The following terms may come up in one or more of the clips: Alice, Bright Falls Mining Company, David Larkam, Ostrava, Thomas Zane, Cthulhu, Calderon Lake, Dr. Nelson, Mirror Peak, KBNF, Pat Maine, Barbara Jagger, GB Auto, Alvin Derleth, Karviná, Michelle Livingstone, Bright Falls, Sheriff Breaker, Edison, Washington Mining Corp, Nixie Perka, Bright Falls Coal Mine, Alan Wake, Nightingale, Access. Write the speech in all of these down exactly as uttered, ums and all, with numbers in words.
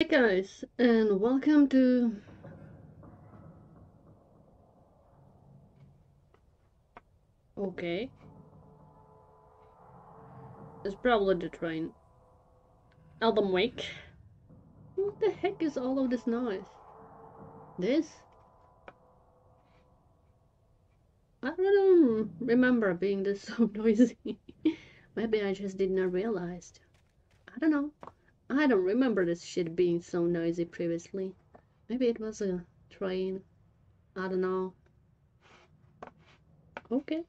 Hey guys, and welcome to okay. It's probably the train. Alan Wake. What the heck is all of this noise? This? I don't remember being this so noisy. Maybe I just did not realize. I don't know. I don't remember this shit being so noisy previously. Maybe it was a train. I don't know. Okay.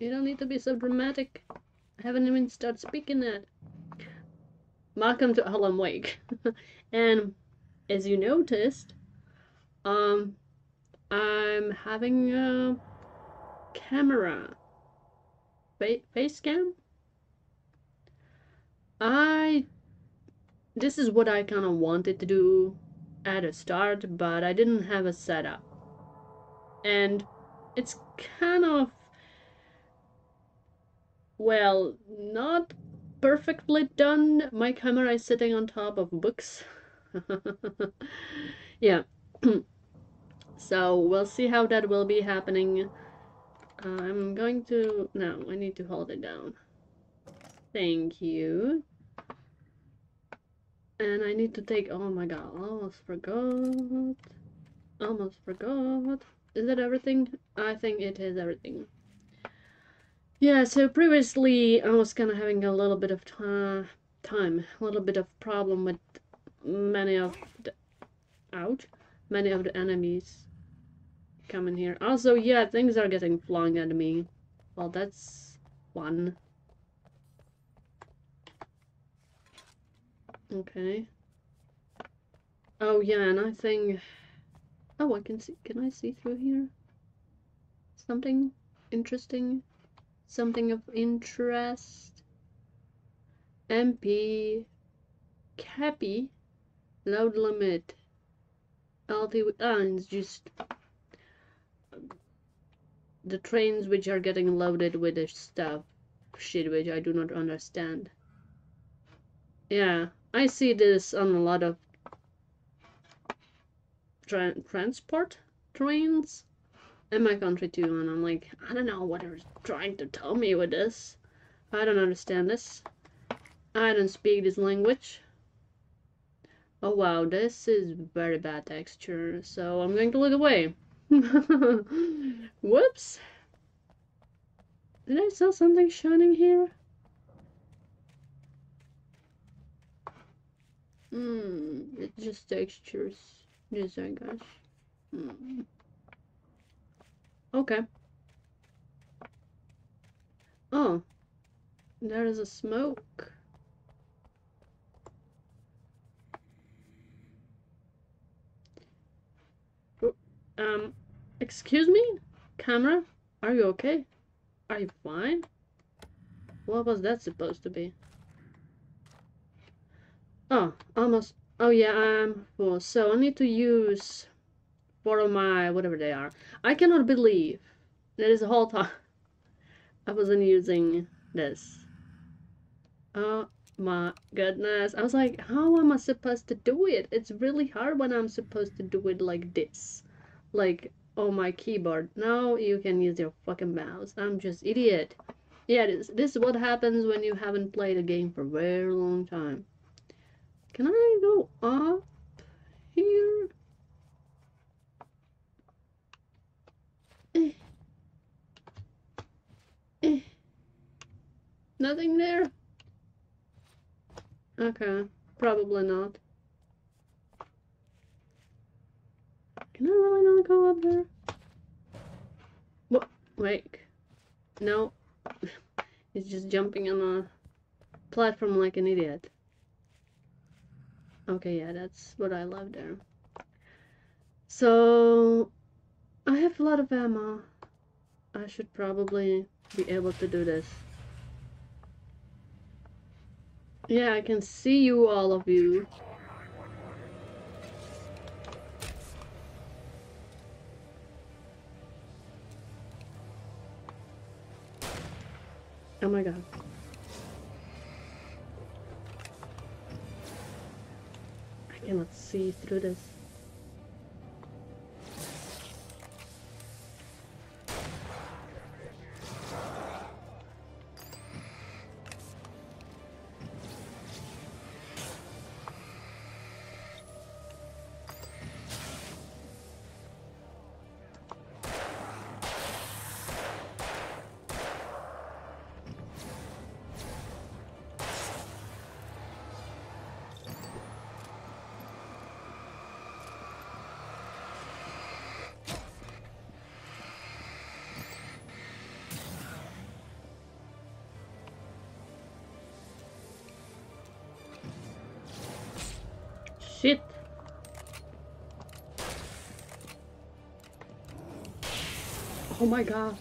You don't need to be so dramatic. I haven't even started speaking yet. Welcome to Alan Wake. And as you noticed, um, I'm having a camera. Fa face cam? I this is what I kind of wanted to do at a start, but I didn't have a setup, and it's kind of, well, not perfectly done. My camera is sitting on top of books. Yeah. So we'll see how that will be happening. uh, I'm going to no I need to hold it down. Thank you. And I need to take, oh my god, almost forgot. Almost forgot. Is that everything? I think it is everything. Yeah, so previously I was kind of having a little bit of time, time, a little bit of problem with many of the, ouch, many of the enemies coming here. Also, yeah, things are getting flung at me. Well, that's one. Okay. Oh yeah, and I think, oh, I can see, can I see through here? Something interesting? Something of interest? M P. Cappy. Load limit. L T W. Ah, it's just the trains which are getting loaded with the stuff. Shit, which I do not understand. Yeah. I see this on a lot of tra transport trains in my country too, and I'm like, I don't know what they're trying to tell me with this. I don't understand this. I don't speak this language. Oh wow, this is very bad texture, so I'm going to look away. Whoops. Did I saw something shining here? Mm, it's just textures, just I guess. Mm. Okay. Oh, there is a smoke. Oh, um, excuse me, camera? Are you okay? Are you fine? What was that supposed to be? Oh, almost. Oh yeah, I'm full. So I need to use four of my whatever they are. I cannot believe that is the whole time I wasn't using this. Oh my goodness. I was like, how am I supposed to do it? It's really hard when I'm supposed to do it like this. Like, oh, my keyboard. No, you can use your fucking mouse. I'm just idiot. Yeah, this, this is what happens when you haven't played a game for a very long time. Can I go up here? Eh. Eh. Nothing there? Okay, probably not. Can I really not go up there? What? Wait. No. He's just jumping on a platform like an idiot. Okay, yeah, that's what I love there. So, I have a lot of ammo. I should probably be able to do this. Yeah, I can see you, all of you. Oh my god. I cannot see through this. Shit. Oh my god.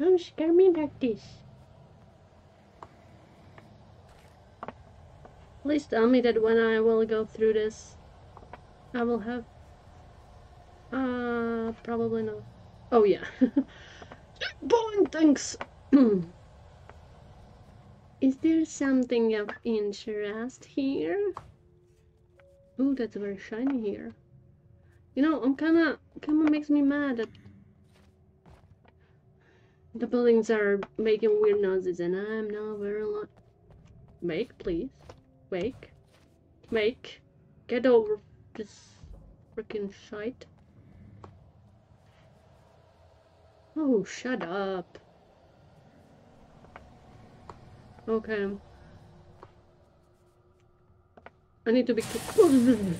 Don't scare me like this. Please tell me that when I will go through this, I will have... Uh, probably not. Oh yeah. Boing, thanks. Is there something of interest here? Ooh, that's very shiny here. You know, I'm kinda... kinda makes me mad that... the buildings are making weird noises and I'm not very lo- Wake, please. Wake. Wake. Get over this freaking shite. Oh, shut up. Okay. I need to be ca-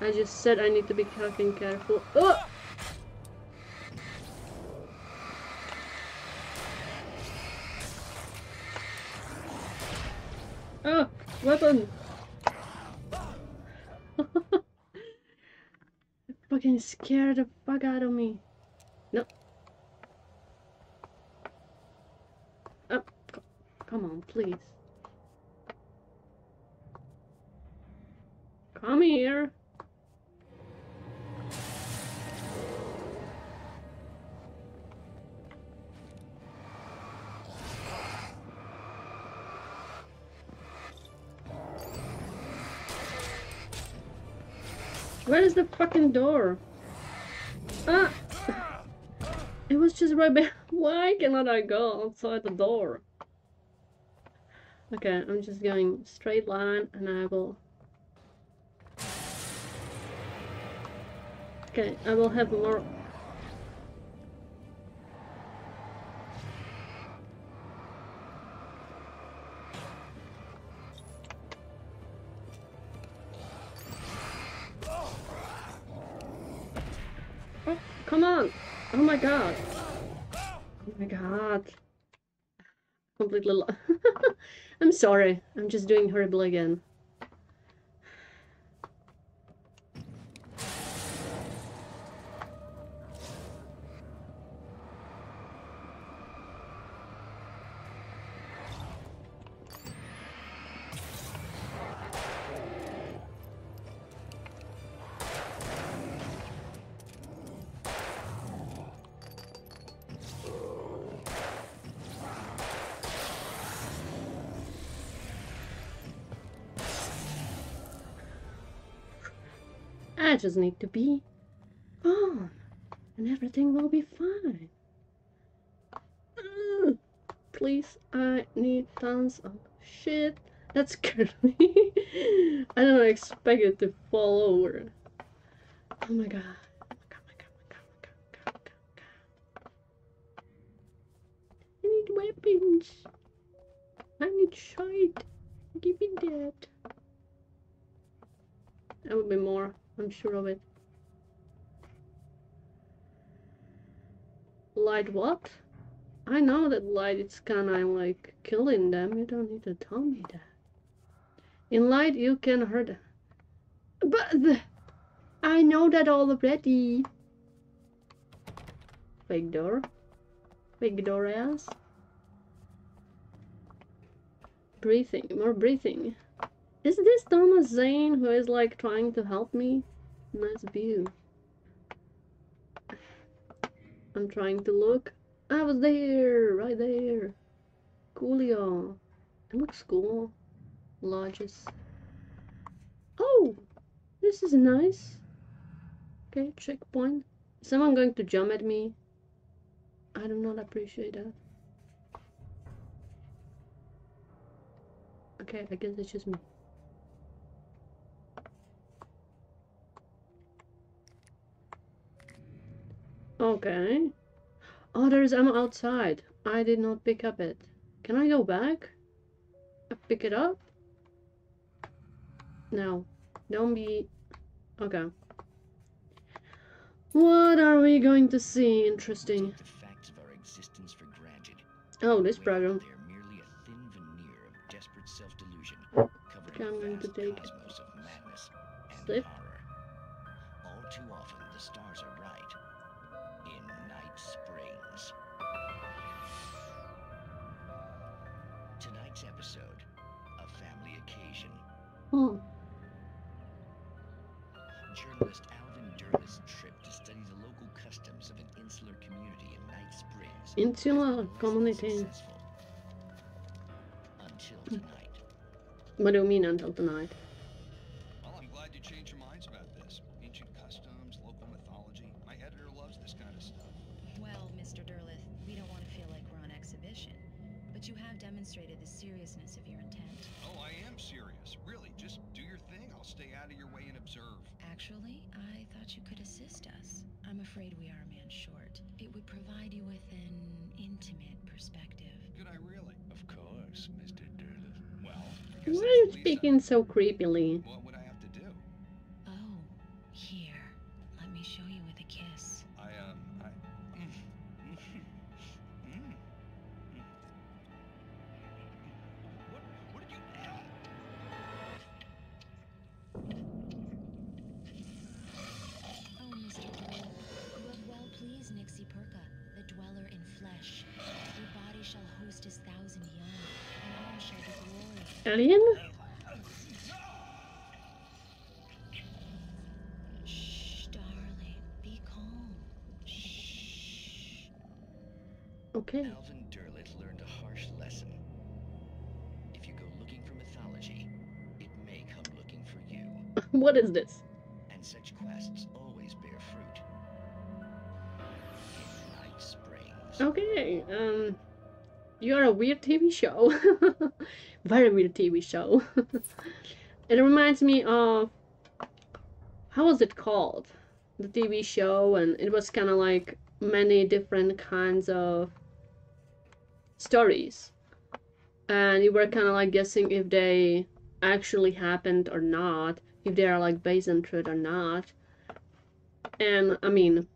I just said I need to be fucking careful. Oh! Oh! Weapon! It fucking scared the fuck out of me. No. Come on, please. Come here. Where is the fucking door? Ah! It was just right back. Why cannot I go outside the door? Okay, I'm just going straight line and I will... Okay, I will have more... Oh, come on! Oh my god! Oh my god! Completely lost. I'm sorry, I'm just doing horrible again. I just need to be on, and everything will be fine. Ugh. Please, I need tons of shit. That scared me. I don't expect it to fall over. Oh my god. Oh my god, oh my god, oh my god, oh my god, oh my god, oh my god. I need weapons. I need shit. Give me that. That would be more. I'm sure of it. Light what? I know that light it's kinda like killing them, you don't need to tell me that. In light you can hurt. But I know that already. Fake door. Fake door ass. Breathing, more breathing. Is this Thomas Zane who is like trying to help me? Nice view. I'm trying to look. I was there, right there. Coolio. It looks cool. Lodges. Oh, this is nice. Okay, checkpoint. Is someone going to jump at me? I do not appreciate that. Okay, I guess it's just me. Okay. Oh, there's ammo outside. I did not pick up it. Can I go back? I pick it up? No. Don't be... Okay. What are we going to see? Interesting. Oh, this program. Okay, I'm going to take it. Slip. All too often the stars are bright in Night Springs. Tonight's episode, a family occasion. Hmm. Journalist Alvin Durla's trip to study the local customs of an insular community in Night Springs. Insular community. Until tonight. What do you mean until tonight? Well, I'm glad you changed your minds about this. Ancient customs, local mythology. My editor loves this kind of stuff. Well, Mister Derleth, we don't want to feel like we're on exhibition, but you have demonstrated the seriousness of your intent. Oh, I am serious. Really, just do your thing. I'll stay out of your way and observe. Actually, I thought you could assist us. I'm afraid we are a man short. It would provide you with an intimate perspective. Could I really? Of course, Mister Derleth. Well... Why are you speaking so creepily? What would I have to do? Oh, here. Let me show you with a kiss. I, um, I... what, what did you... Oh, Mister Turtle, you have well pleased Nixie Perka, the dweller in flesh. Your body shall host his thousand young. Alien? Shh, darling, be calm. Shh. Okay. Alvin Derleth learned a harsh lesson. If you go looking for mythology, it may come looking for you. What is this? And such quests always bear fruit. In Night Springs. Okay, um... You're a weird T V show. Very weird T V show. It reminds me of... How was it called? The T V show, and it was kind of like many different kinds of stories. And you were kind of like guessing if they actually happened or not. If they are like based on truth or not. And, I mean...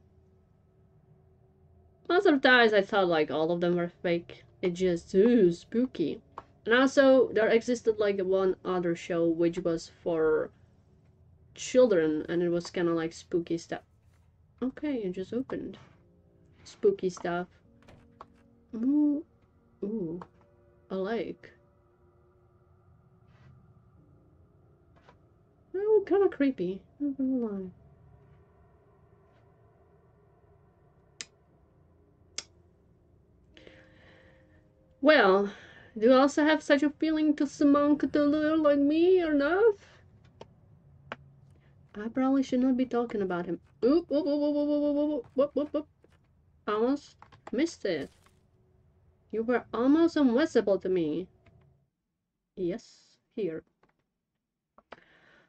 Most of the times I thought like all of them were fake. It just, ooh, spooky. And also, there existed like one other show which was for children, and it was kind of like spooky stuff. Okay, it just opened. Spooky stuff. Ooh, ooh, a lake. Oh, kind of creepy. Not gonna lie. Well, do you also have such a feeling to summon Cthulhu like me or not? I probably should not be talking about him. Oop, oop, oop, oop, oop, oop, oop, oop, oop, oop. Almost missed it. You were almost invisible to me. Yes, here.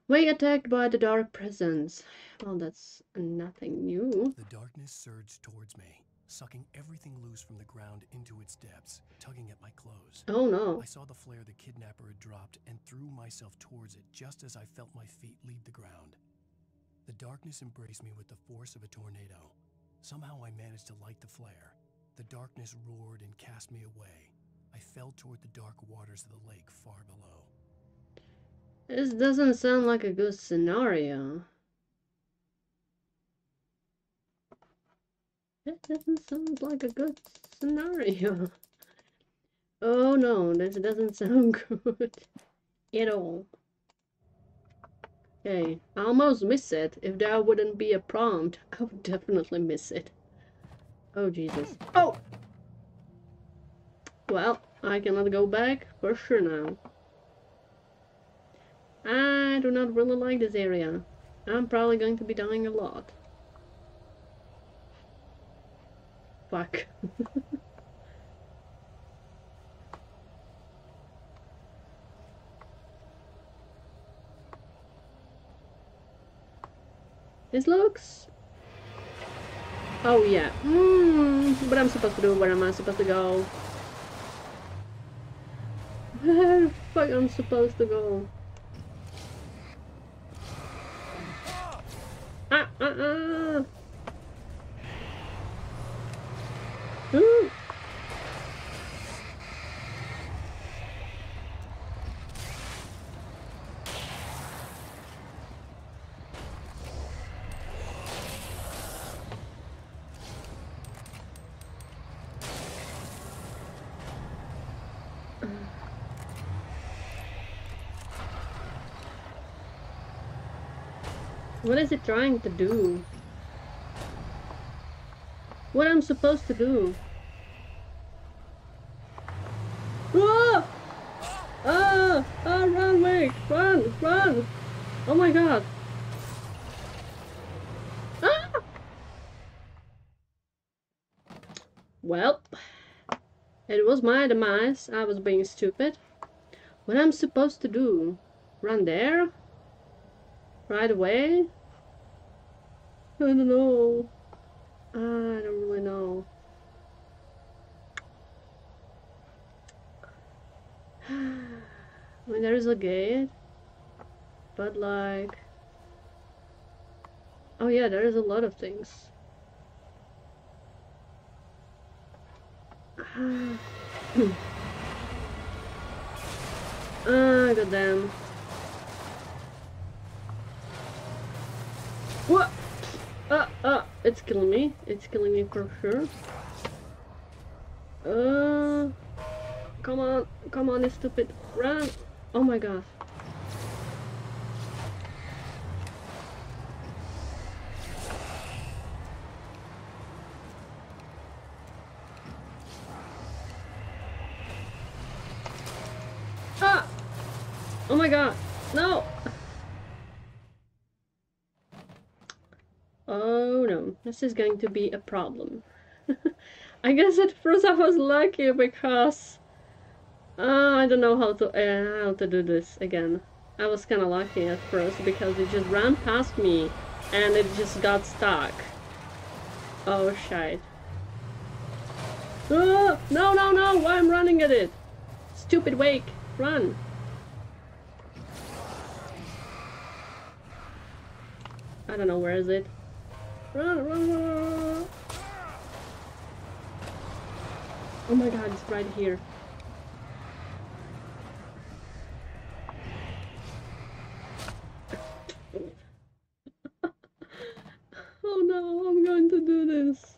We attacked by the dark presence. Well, that's nothing new. The darkness surged towards me, sucking everything loose from the ground into its depths, tugging at my clothes. Oh no. I saw the flare the kidnapper had dropped and threw myself towards it just as I felt my feet leave the ground. The darkness embraced me with the force of a tornado. Somehow I managed to light the flare. The darkness roared and cast me away. I fell toward the dark waters of the lake far below. This doesn't sound like a good scenario. That doesn't sound like a good scenario. Oh no, this doesn't sound good at all. Okay, I almost missed it. If there wouldn't be a prompt, I would definitely miss it. Oh, Jesus. Oh! Well, I cannot go back for sure now. I do not really like this area. I'm probably going to be dying a lot. Fuck. This looks... Oh yeah. Mm, what am I supposed to do? Where am I supposed to go? Where the fuck am I supposed to go? Ah, ah, ah. Ooh. What is it trying to do? What I'm supposed to do? Whoa! Ah! Ah! Run, Wake! Run! Run! Oh my God! Ah! Well, it was my demise. I was being stupid. What I'm supposed to do? Run there? Right away? I don't know. I don't really know. I mean, there is a gate, but like... Oh yeah, there is a lot of things. Ah, oh, goddamn. What? Uh, uh, it's killing me. It's killing me for sure. Uh, come on, come on, you stupid. Run! Oh my God. Ah! Oh my God. No! This is going to be a problem. I guess at first I was lucky because uh, I don't know how to uh, how to do this again. I was kind of lucky at first because it just ran past me and it just got stuck. Oh shit! Uh, no no no! Why I'm running at it? Stupid Wake! Run! I don't know where is it. Run, run, run. Oh my God, it's right here. Oh no, I'm going to do this.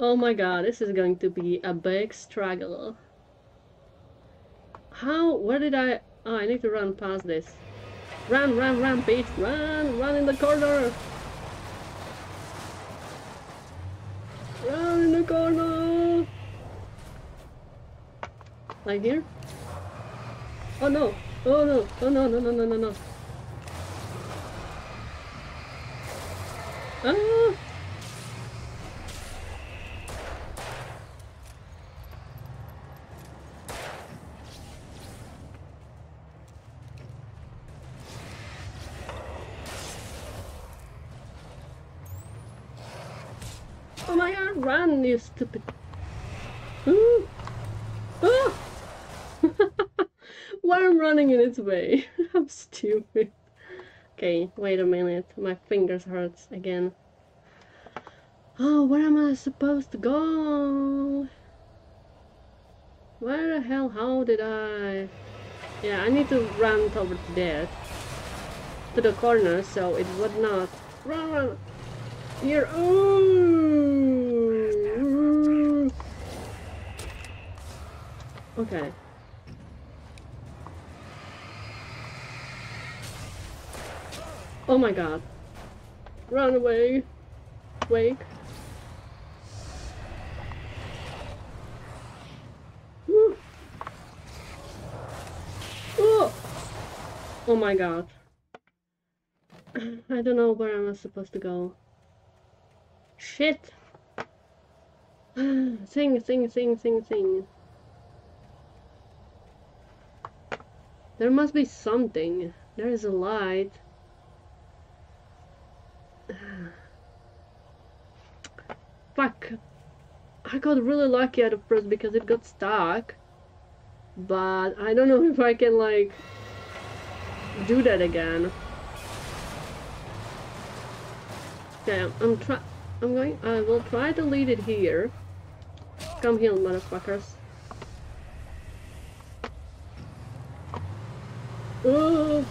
Oh my God, this is going to be a big struggle. How? Where did I... Oh, I need to run past this. Run, run, run, bitch. Run, run in the corner. Run in the corner! Like here? Oh no! Oh no! Oh no no no no no no! Ah! Run, you stupid. Ooh. Ah! Why I'm running in its way? I'm stupid. Okay, wait a minute. My fingers hurts again. Oh, where am I supposed to go? Where the hell? How did I? Yeah, I need to run over to that, to the corner, so it would not run. Run. Here. Ooh. Okay. Oh my God. Run away. Wake. Oh my god. I don't know where I was supposed to go. Shit! Thing, thing, thing, thing, thing. There must be something. There is a light. Fuck. I got really lucky at first because it got stuck. But I don't know if I can, like, do that again. Okay, I'm, I'm try- I'm going- I will try to lead it here. Come here, motherfuckers. Ooh!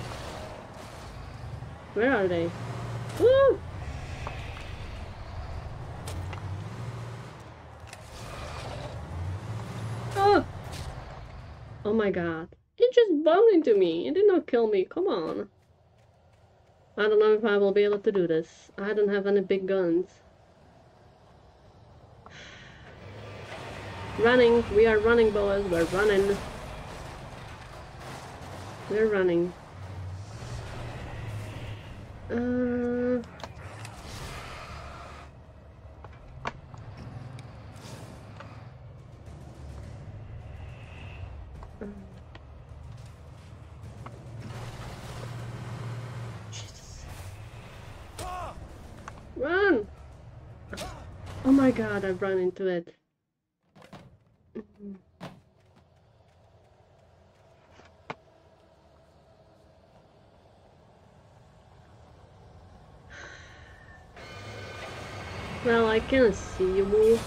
Where are they? Ooh! Oh! Oh my god. It just bumped into me. It did not kill me. Come on. I don't know if I will be able to do this. I don't have any big guns. Running. We are running, boys. We're running. We're running. Uh... Run! Oh my god, I've run into it. Well, I can't see you move.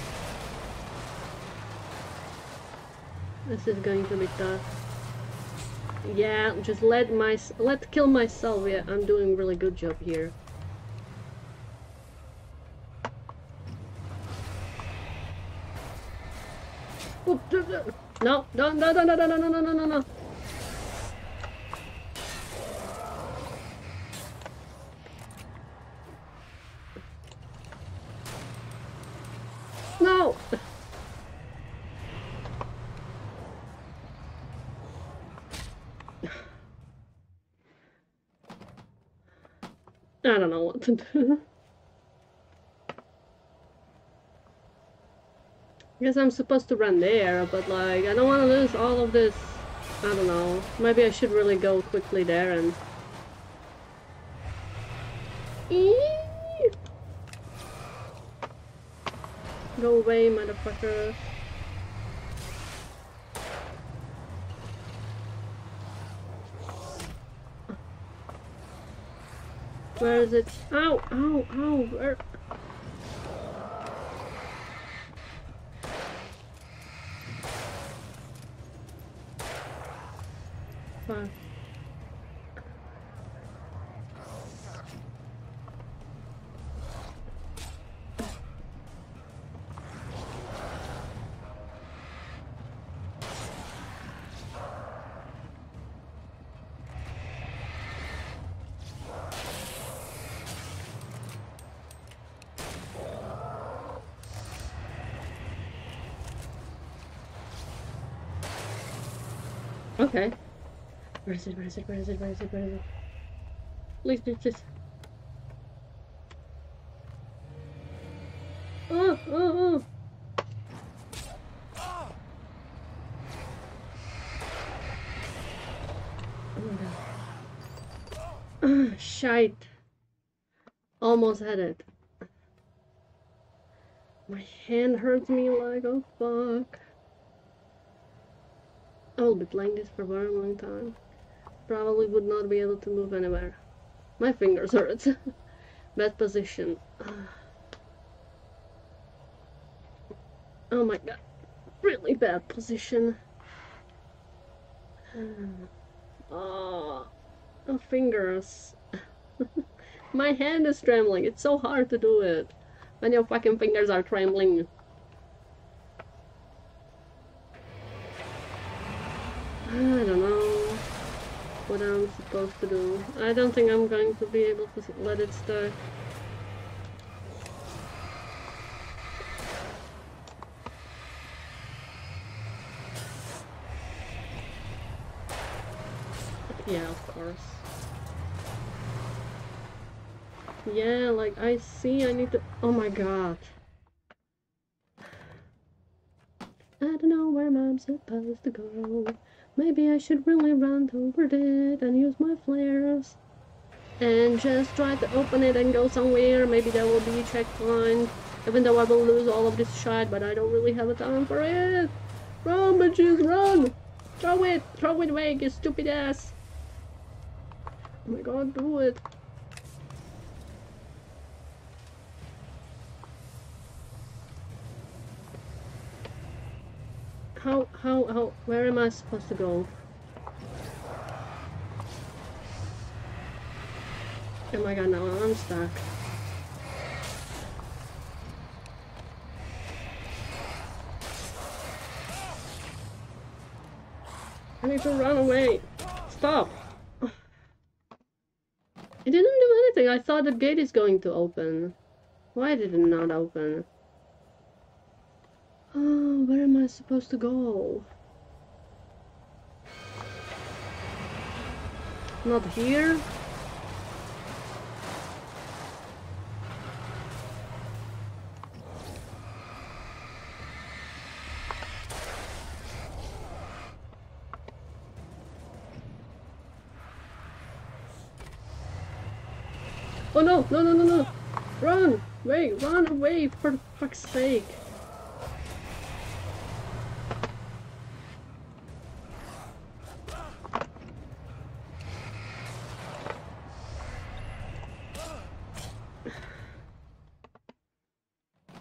This is going to be tough. Yeah, just let my let kill myself. Yeah, I'm doing a really good job here. No, no, no, no, no, no, no, no, no, no, no. No. I don't know what to do. I guess I'm supposed to run there, but like, I don't want to lose all of this. I don't know. Maybe I should really go quickly there and... Eee! Go away, motherfucker. Where is it? Ow, ow, ow, where... Okay. Where is it? Where is it? Where is it? Where is it? Where is it? Please, please, please. Oh, oh, oh. Oh my god. Shite. Almost had it. My hand hurts me like a oh, fuck. I will be playing this for a very long time. Probably would not be able to move anywhere. My fingers hurt. Bad position. Oh my god. Really bad position. Oh, oh fingers. My hand is trembling. It's so hard to do it when your fucking fingers are trembling. I don't know what I'm supposed to do. I don't think I'm going to be able to let it start. Yeah, of course. Yeah, like, I see I need to... Oh my god. I don't know where I'm supposed to go. Maybe I should really run over it and use my flares. And just try to open it and go somewhere. Maybe there will be a checkpoint. Even though I will lose all of this shit, but I don't really have a time for it. Run, bitches, run! Throw it! Throw it away, you stupid ass! Oh my god, do it! How, how, how, where am I supposed to go? Oh my god, now I'm stuck. I need to run away. Stop! It didn't do anything. I thought the gate is going to open. Why did it not open? Oh, where am I supposed to go? Not here? Oh no, no, no, no, no! Run! Wait, run away, for fuck's sake!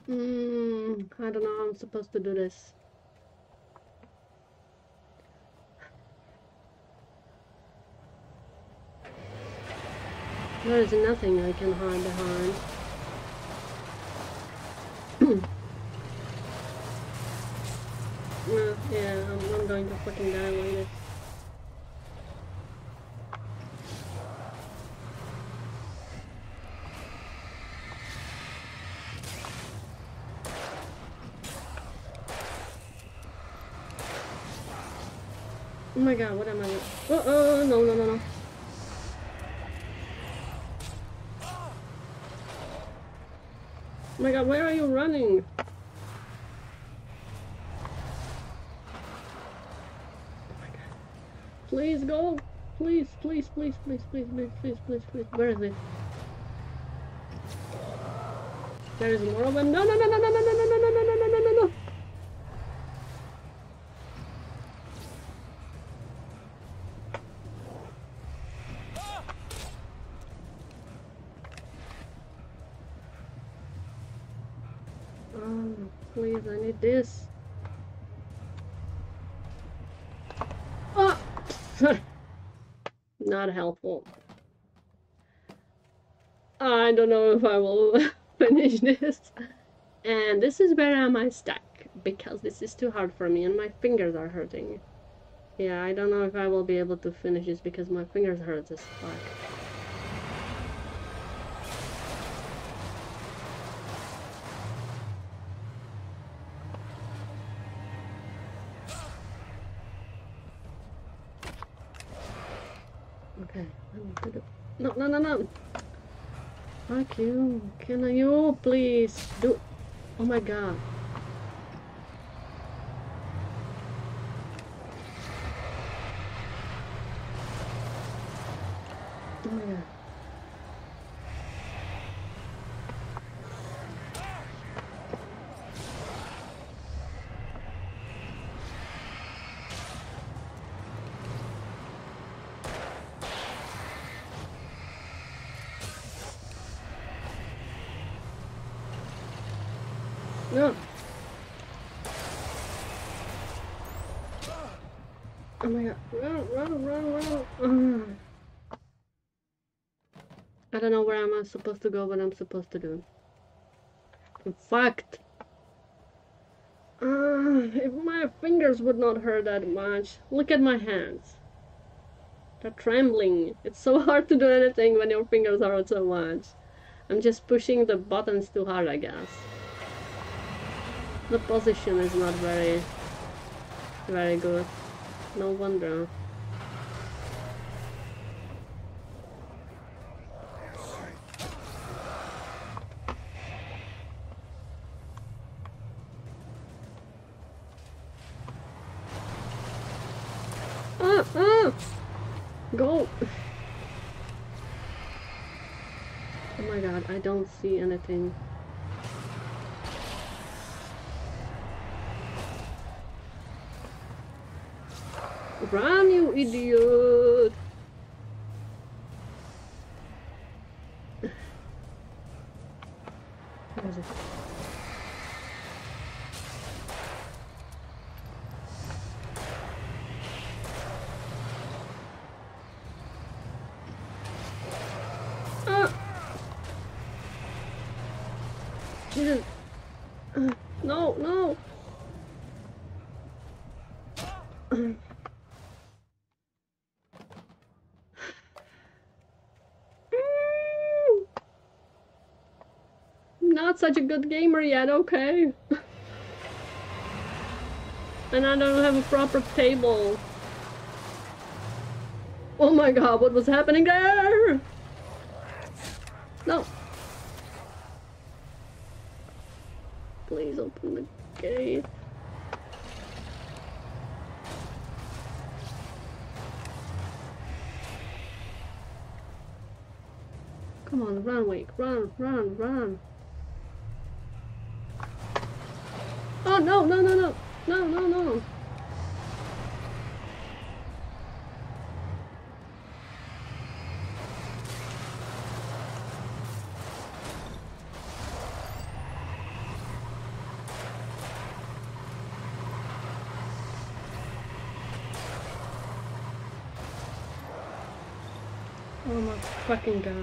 Hmm, I don't know how I'm supposed to do this. There is nothing I can hide behind. Well, yeah, I'm, I'm going to fucking die later. Oh my god, what am I? Oh, oh, no, no, no, no. Oh my god, where are you running? Oh my god. Please go! Please, please, please, please, please, please, please, please, please. Where is it? There is more of them. No, no, no, no, no, no, no, no, no, no, no, no, no, no. Please, I need this. Oh! Not helpful. I don't know if I will finish this. And this is where I'm stuck, because this is too hard for me and my fingers are hurting. Yeah, I don't know if I will be able to finish this because my fingers hurt as fuck. No, no, no, no! Fuck you! Can you please do? Oh my god! Oh my god! No. Oh my god. Run, run, run, run. Uh. I don't know where I'm supposed to go, what I'm supposed to do. I'm fucked. Uh, if my fingers would not hurt that much. Look at my hands. They're trembling. It's so hard to do anything when your fingers hurt so much. I'm just pushing the buttons too hard, I guess. The position is not very, very good. No wonder. Ah! Go! Oh my god, I don't see anything. Run, you idiot! Where is it? Such a good gamer yet, okay. And I don't have a proper table. Oh my god, what was happening there? No. Please open the gate. Come on, run, Wake, run, run, run. Oh no no no no no no no! Oh my fucking god!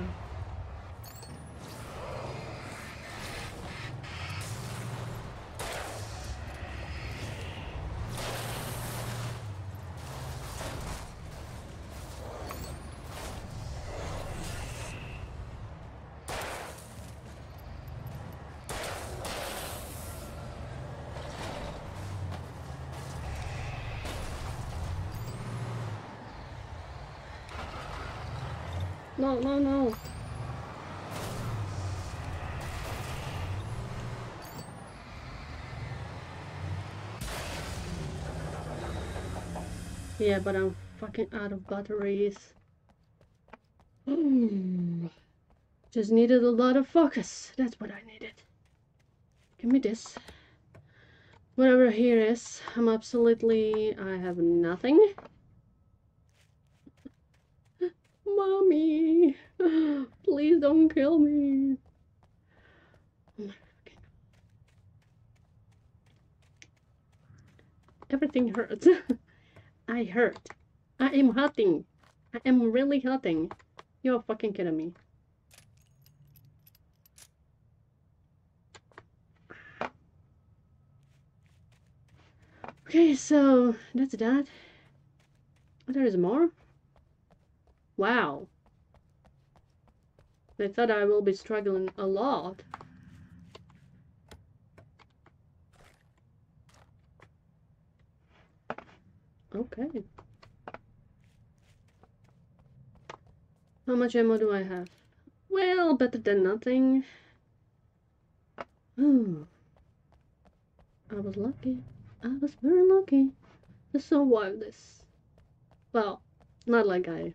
No, no, no. Yeah, but I'm fucking out of batteries. Mm. Just needed a lot of focus. That's what I needed. Give me this. Whatever here is, I'm absolutely... I have nothing. Mommy, please don't kill me. Everything hurts. I hurt. I am hurting. I am really hurting. You're fucking kidding me. Okay, so that's that. There is more. Wow. They thought I will be struggling a lot. Okay. How much ammo do I have? Well, better than nothing. Ooh. I was lucky. I was very lucky to survive this. Well, not like I...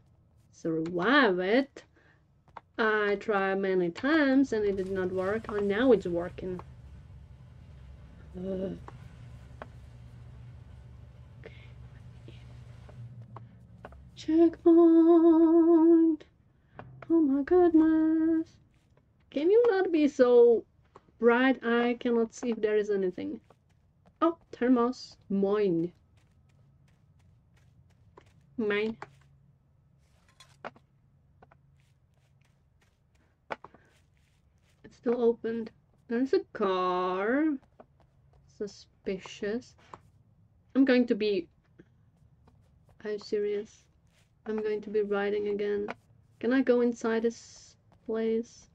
survive it. I tried many times and it did not work. Oh, now it's working. Ugh. Checkpoint. Oh my goodness. Can you not be so bright? I cannot see if there is anything. Oh, Thomas Zane. Mine. Still opened. There's a car. Suspicious. I'm going to be... Are you serious? I'm going to be riding again. Can I go inside this place?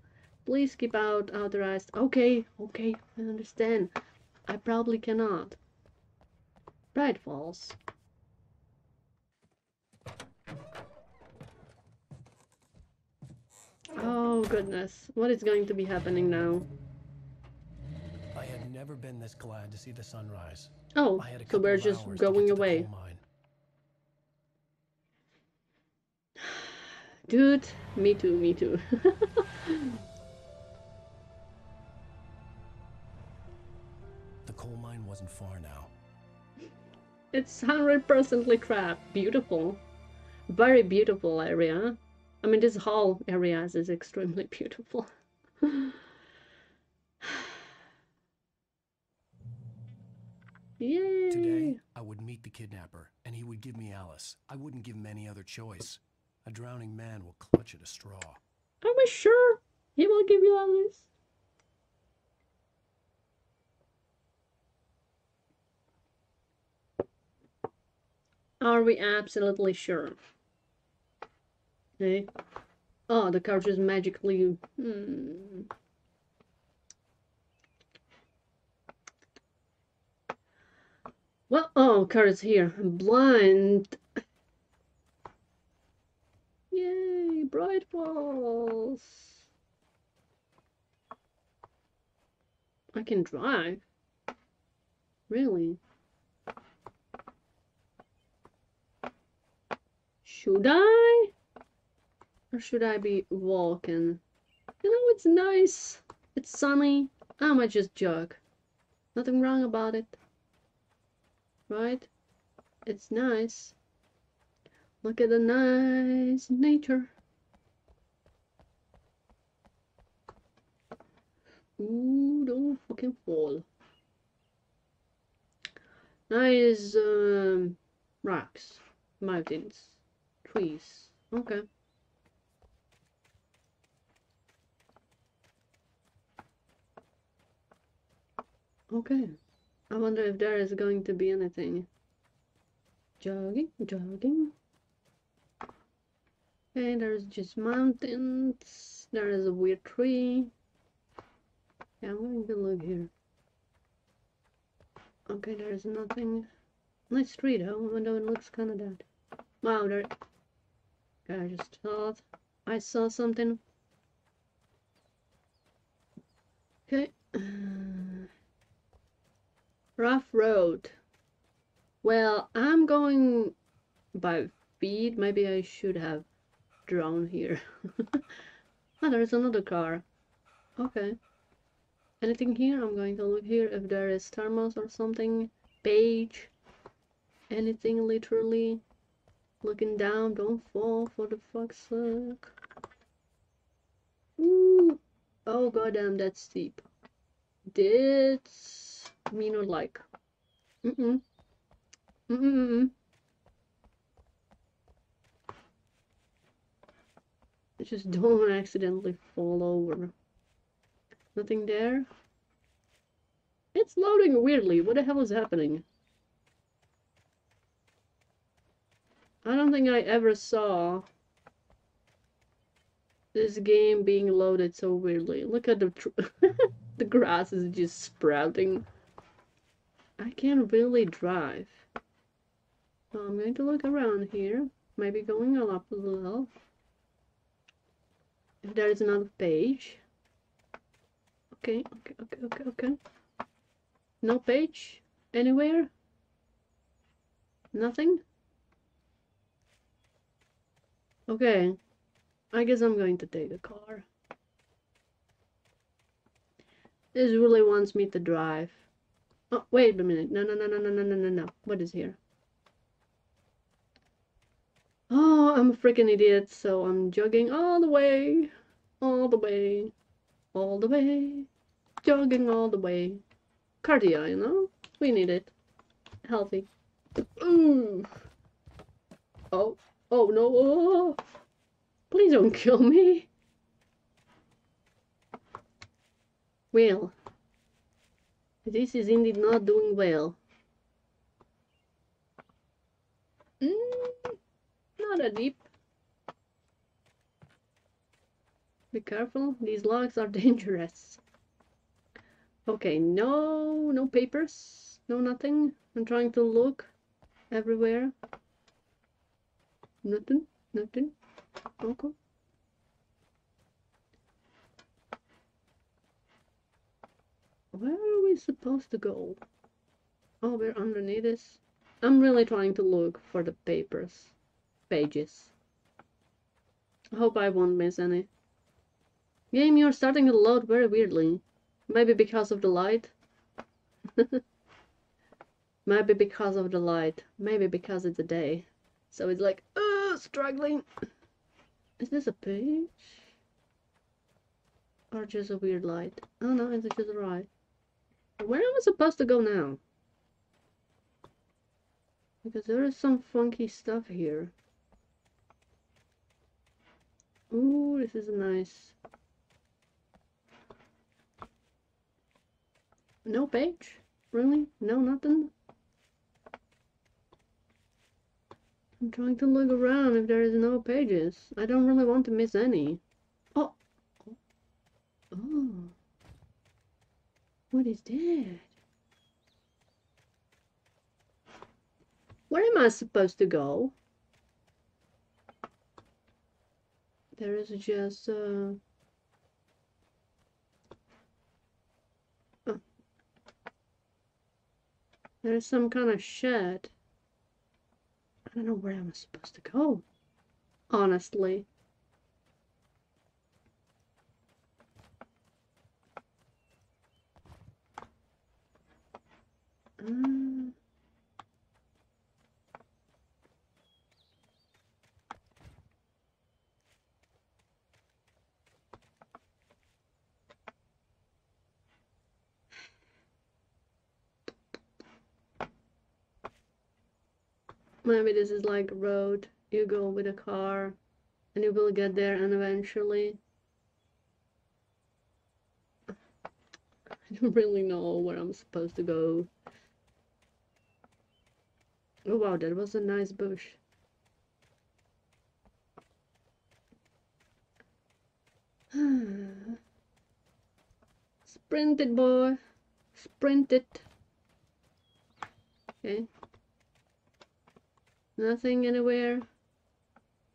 Please keep out authorized. Okay, okay, I understand. I probably cannot. Bright Falls. Oh goodness, what is going to be happening now? I had never been this glad to see the sunrise. Oh, so we're just going away. Dude, me too, me too. The coal mine wasn't far now. It's one hundred percent crap. Beautiful. Very beautiful area. I mean, this whole area is extremely beautiful. Yay! Today, I would meet the kidnapper, and he would give me Alice. I wouldn't give him any other choice. A drowning man will clutch at a straw. Are we sure he will give you Alice? Are we absolutely sure? Okay. Oh, the card just magically... Hmm. Well, oh, card is here. Blind. Yay, Bright Falls. I can drive. Really? Should I? Or should I be walking? You know, it's nice. It's sunny. I might just jog. Nothing wrong about it. Right? It's nice. Look at the nice nature. Ooh, don't fucking fall. Nice um, rocks, mountains, trees. Okay. Okay. I wonder if there is going to be anything. Jogging, jogging. Okay, there's just mountains. There is a weird tree. Yeah, I'm going to look here. Okay, there's nothing. Nice tree though, although it looks kind of dead. Wow, there... Okay, I just thought I saw something. Okay. Rough road. Well, I'm going by feet. Maybe I should have drawn here. Oh, there's another car. Okay. Anything here? I'm going to look here if there is thermos or something. Page. Anything literally. Looking down. Don't fall for the fuck's sake. Ooh. Oh goddamn, that's steep. Did me not like. Mm-mm. Mm-mm. Just don't accidentally fall over. Nothing there. It's loading weirdly. What the hell is happening? I don't think I ever saw this game being loaded so weirdly. Look at the tr the grass is just sprouting. I can't really drive. So I'm going to look around here. Maybe going up a little. If there is another page. Okay, okay, okay, okay, okay. No page anywhere? Nothing? Okay. I guess I'm going to take the car. This really wants me to drive. Oh, wait a minute. No, no, no, no, no, no, no, no, no. What is here? Oh, I'm a freaking idiot, so I'm jogging all the way. All the way. All the way. Jogging all the way. Cardio, you know? We need it. Healthy. Ooh. Oh. Oh, no. Oh. Please don't kill me. Well. This is indeed not doing well. Mm, not that deep. Be careful, these logs are dangerous. Okay, no, no papers, no nothing. I'm trying to look everywhere. Nothing, nothing. Okay. Where are we supposed to go? Oh, we're underneath this. I'm really trying to look for the papers. Pages. Hope I won't miss any. Game, you're starting to load very weirdly. Maybe because of the light? Maybe because of the light. Maybe because it's a day. So it's like, oh, struggling. Is this a page? Or just a weird light? Oh no, it's just a light. Where am I supposed to go now? Because there is some funky stuff here. Ooh, this is nice. No page? Really? No, nothing? I'm trying to look around if there is no pages. I don't really want to miss any. Oh! Oh! What is that? Where am I supposed to go? There is just uh... oh. There is some kind of shed. I don't know where I'm supposed to go, honestly. Um... Maybe this is like a road, you go with a car, and you will get there and eventually... I don't really know where I'm supposed to go. Oh wow, that was a nice bush. Sprint it, boy. Sprint it. Okay. Nothing anywhere.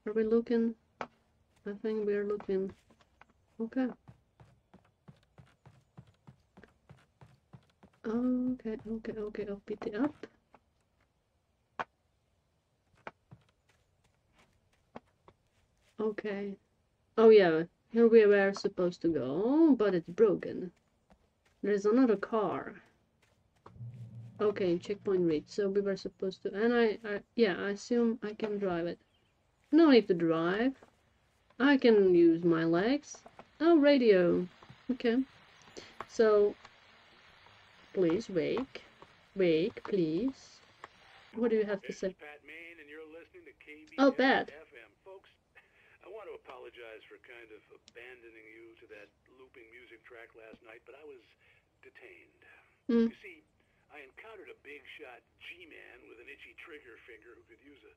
Are we looking? I think we're looking. Okay. Okay, okay, okay, I'll pick it up. Okay. Oh yeah, here we were supposed to go, but it's broken. There's another car. Okay, checkpoint reached. So we were supposed to, and I, I, yeah, I assume I can drive it. No need to drive. I can use my legs. Oh, radio. Okay. So, please wake, wake, please. What do you have to say? This is Pat Maine, and you're listening to K B N F. Oh, Pat. Folks, I want to apologize for kind of abandoning you to that looping music track last night, but I was detained. Mm. You see, I encountered a big shot G-man with an itchy trigger finger who could use a,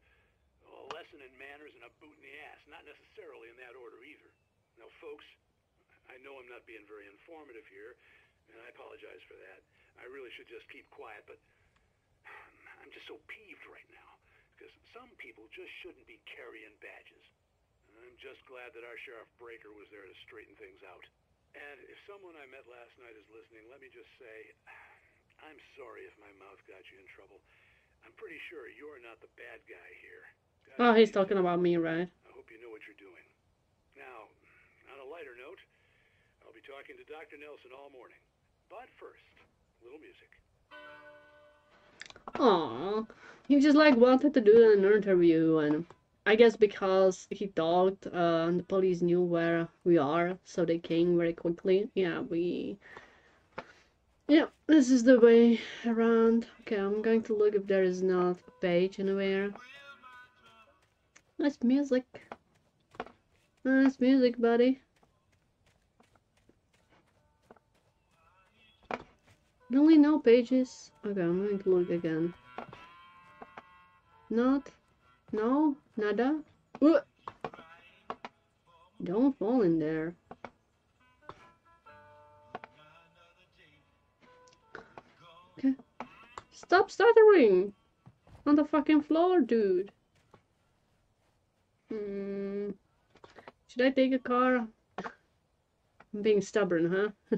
a lesson in manners and a boot in the ass. Not necessarily in that order either. Now, folks, I know I'm not being very informative here, and I apologize for that. I really should just keep quiet, but I'm just so peeved right now because some people just shouldn't be carrying badges. And I'm just glad that our Sheriff Breaker was there to straighten things out. And if someone I met last night is listening, let me just say... I'm sorry if my mouth got you in trouble. I'm pretty sure you're not the bad guy here. Oh, he's talking about me, right? I hope you know what you're doing. Now, on a lighter note, I'll be talking to Doctor Nelson all morning. But first, a little music. Aww. He just, like, wanted to do an interview, and I guess because he talked, uh, the police knew where we are, so they came very quickly. Yeah, we... Yeah, this is the way around. Okay, I'm going to look if there is not a page anywhere. Nice music. Nice music, buddy. Really no pages? Okay, I'm going to look again. Not. No. Nada. Ooh. Don't fall in there. Okay. Stop stuttering on the fucking floor, dude. Hmm. Should I take a car? I'm being stubborn, huh?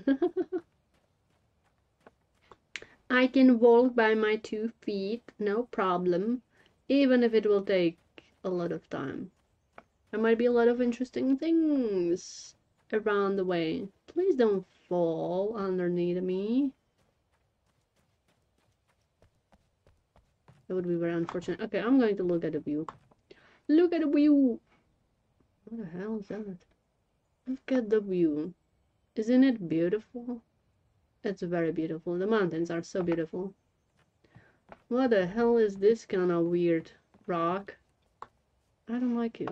I can walk by my two feet, no problem, even if it will take a lot of time. There might be a lot of interesting things around the way. Please don't fall underneath me. That would be very unfortunate. Okay, I'm going to look at the view. Look at the view! What the hell is that? Look at the view. Isn't it beautiful? It's very beautiful. The mountains are so beautiful. What the hell is this kind of weird rock? I don't like you.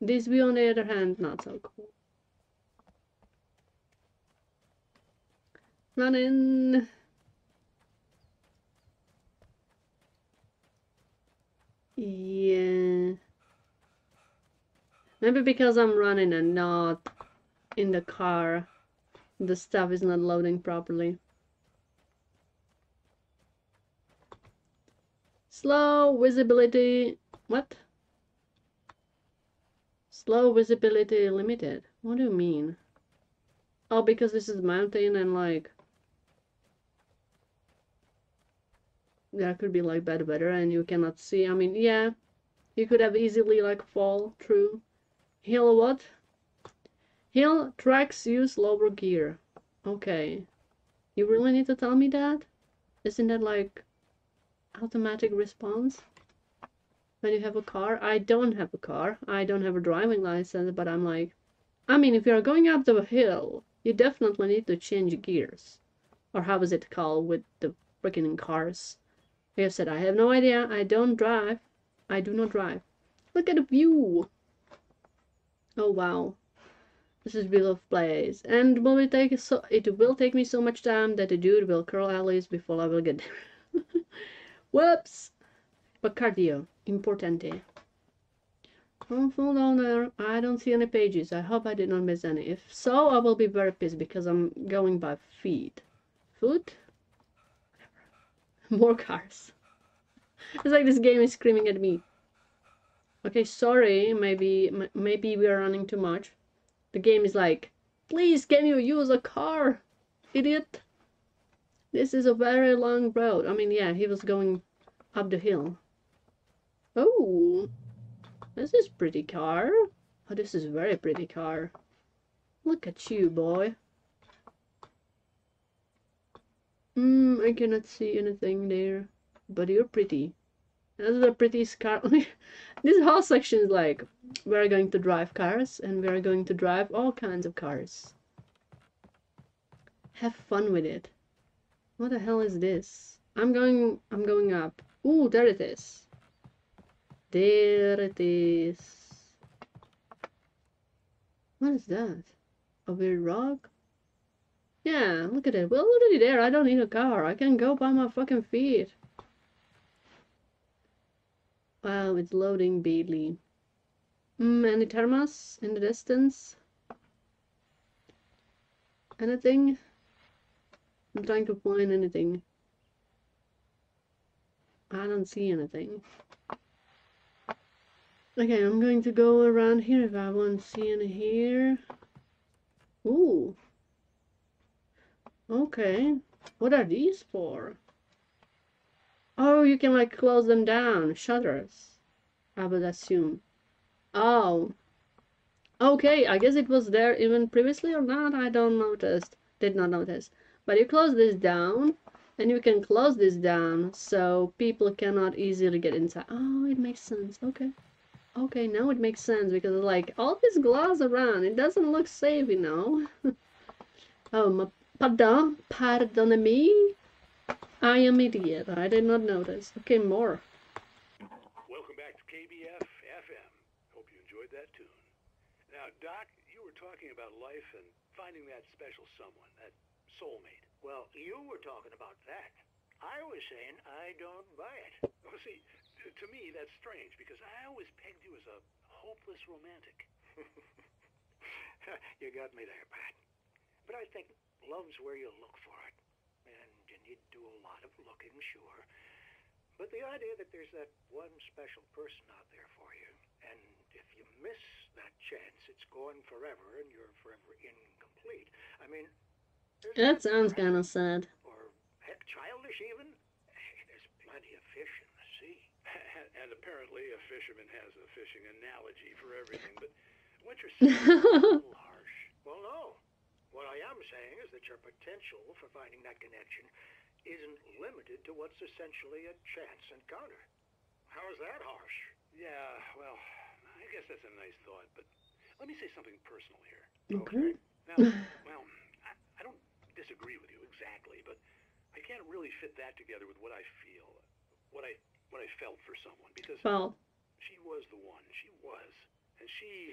This view, on the other hand, not so cool. Run in! Yeah. Maybe because I'm running and not in the car, the stuff is not loading properly. Slow visibility. What? Slow visibility limited. What do you mean? Oh, because this is mountain and like there could be like bad weather and you cannot see. I mean, yeah, you could have easily like fall through. Hill what? Hill tracks use lower gear. Okay, you really need to tell me that? Isn't that like automatic response when you have a car? I don't have a car. I don't have a driving license, but I'm like, I mean, if you're going up the hill, you definitely need to change gears, or how is it called with the freaking cars? Like I said, I have no idea. I don't drive. I do not drive. Look at the view. Oh wow, this is beautiful place, and will it take so? It will take me so much time that the dude will curl alleys before I will get there. Whoops! Bacardio, importante. Don't fall down there. I don't see any pages. I hope I did not miss any. If so, I will be very pissed because I'm going by feet. Foot? Whatever. More cars. It's like this game is screaming at me. Okay, sorry. Maybe m maybe we are running too much. The game is like, please, can you use a car? Idiot. This is a very long road. I mean, yeah, he was going up the hill. Oh, this is pretty car. Oh, this is very pretty car. Look at you, boy. Hmm, I cannot see anything there. But you're pretty. That's the prettiest car. This whole section is like, we're going to drive cars, and we're going to drive all kinds of cars. Have fun with it. What the hell is this? I'm going I'm going up. Ooh, there it is. There it is. What is that? A weird rock? Yeah, look at it. Well, already there. I don't need a car. I can go by my fucking feet. Wow, it's loading badly. Mm, any thermos in the distance? Anything? I'm trying to find anything. I don't see anything. Okay, I'm going to go around here if I want to see any here. Ooh. Okay. What are these for? Oh, you can like close them down. Shutters, I would assume. Oh. Okay, I guess it was there even previously or not. I don't notice. Did not notice. But you close this down, and you can close this down, so people cannot easily get inside. Oh, it makes sense. Okay. Okay, now it makes sense, because like, all this glass around, it doesn't look safe, you know? Oh, my, pardon, pardon me? I am idiot. I did not notice. Okay, more. Welcome back to K B F F M. Hope you enjoyed that tune. Now, Doc, you were talking about life and finding that special someone, that soulmate. Well, you were talking about that. I was saying I don't buy it. Well, see, to me that's strange because I always pegged you as a hopeless romantic. You got me there, Pat. But I think love's where you look for it, and you need to do a lot of looking, sure. But the idea that there's that one special person out there for you, and if you miss that chance, it's gone forever, and you're forever incomplete. I mean. That sounds kind of sad. Or heck, childish even. Hey, there's plenty of fish in the sea. And apparently a fisherman has a fishing analogy for everything, but what you're saying is a little harsh. Well, no. What I am saying is that your potential for finding that connection isn't limited to what's essentially a chance encounter. How is that harsh? Yeah, well, I guess that's a nice thought, but let me say something personal here. Okay. Now, well, I, I don't disagree with you exactly, but I can't really fit that together with what I feel, what I... what I felt for someone, because well, she was the one. She was, and she,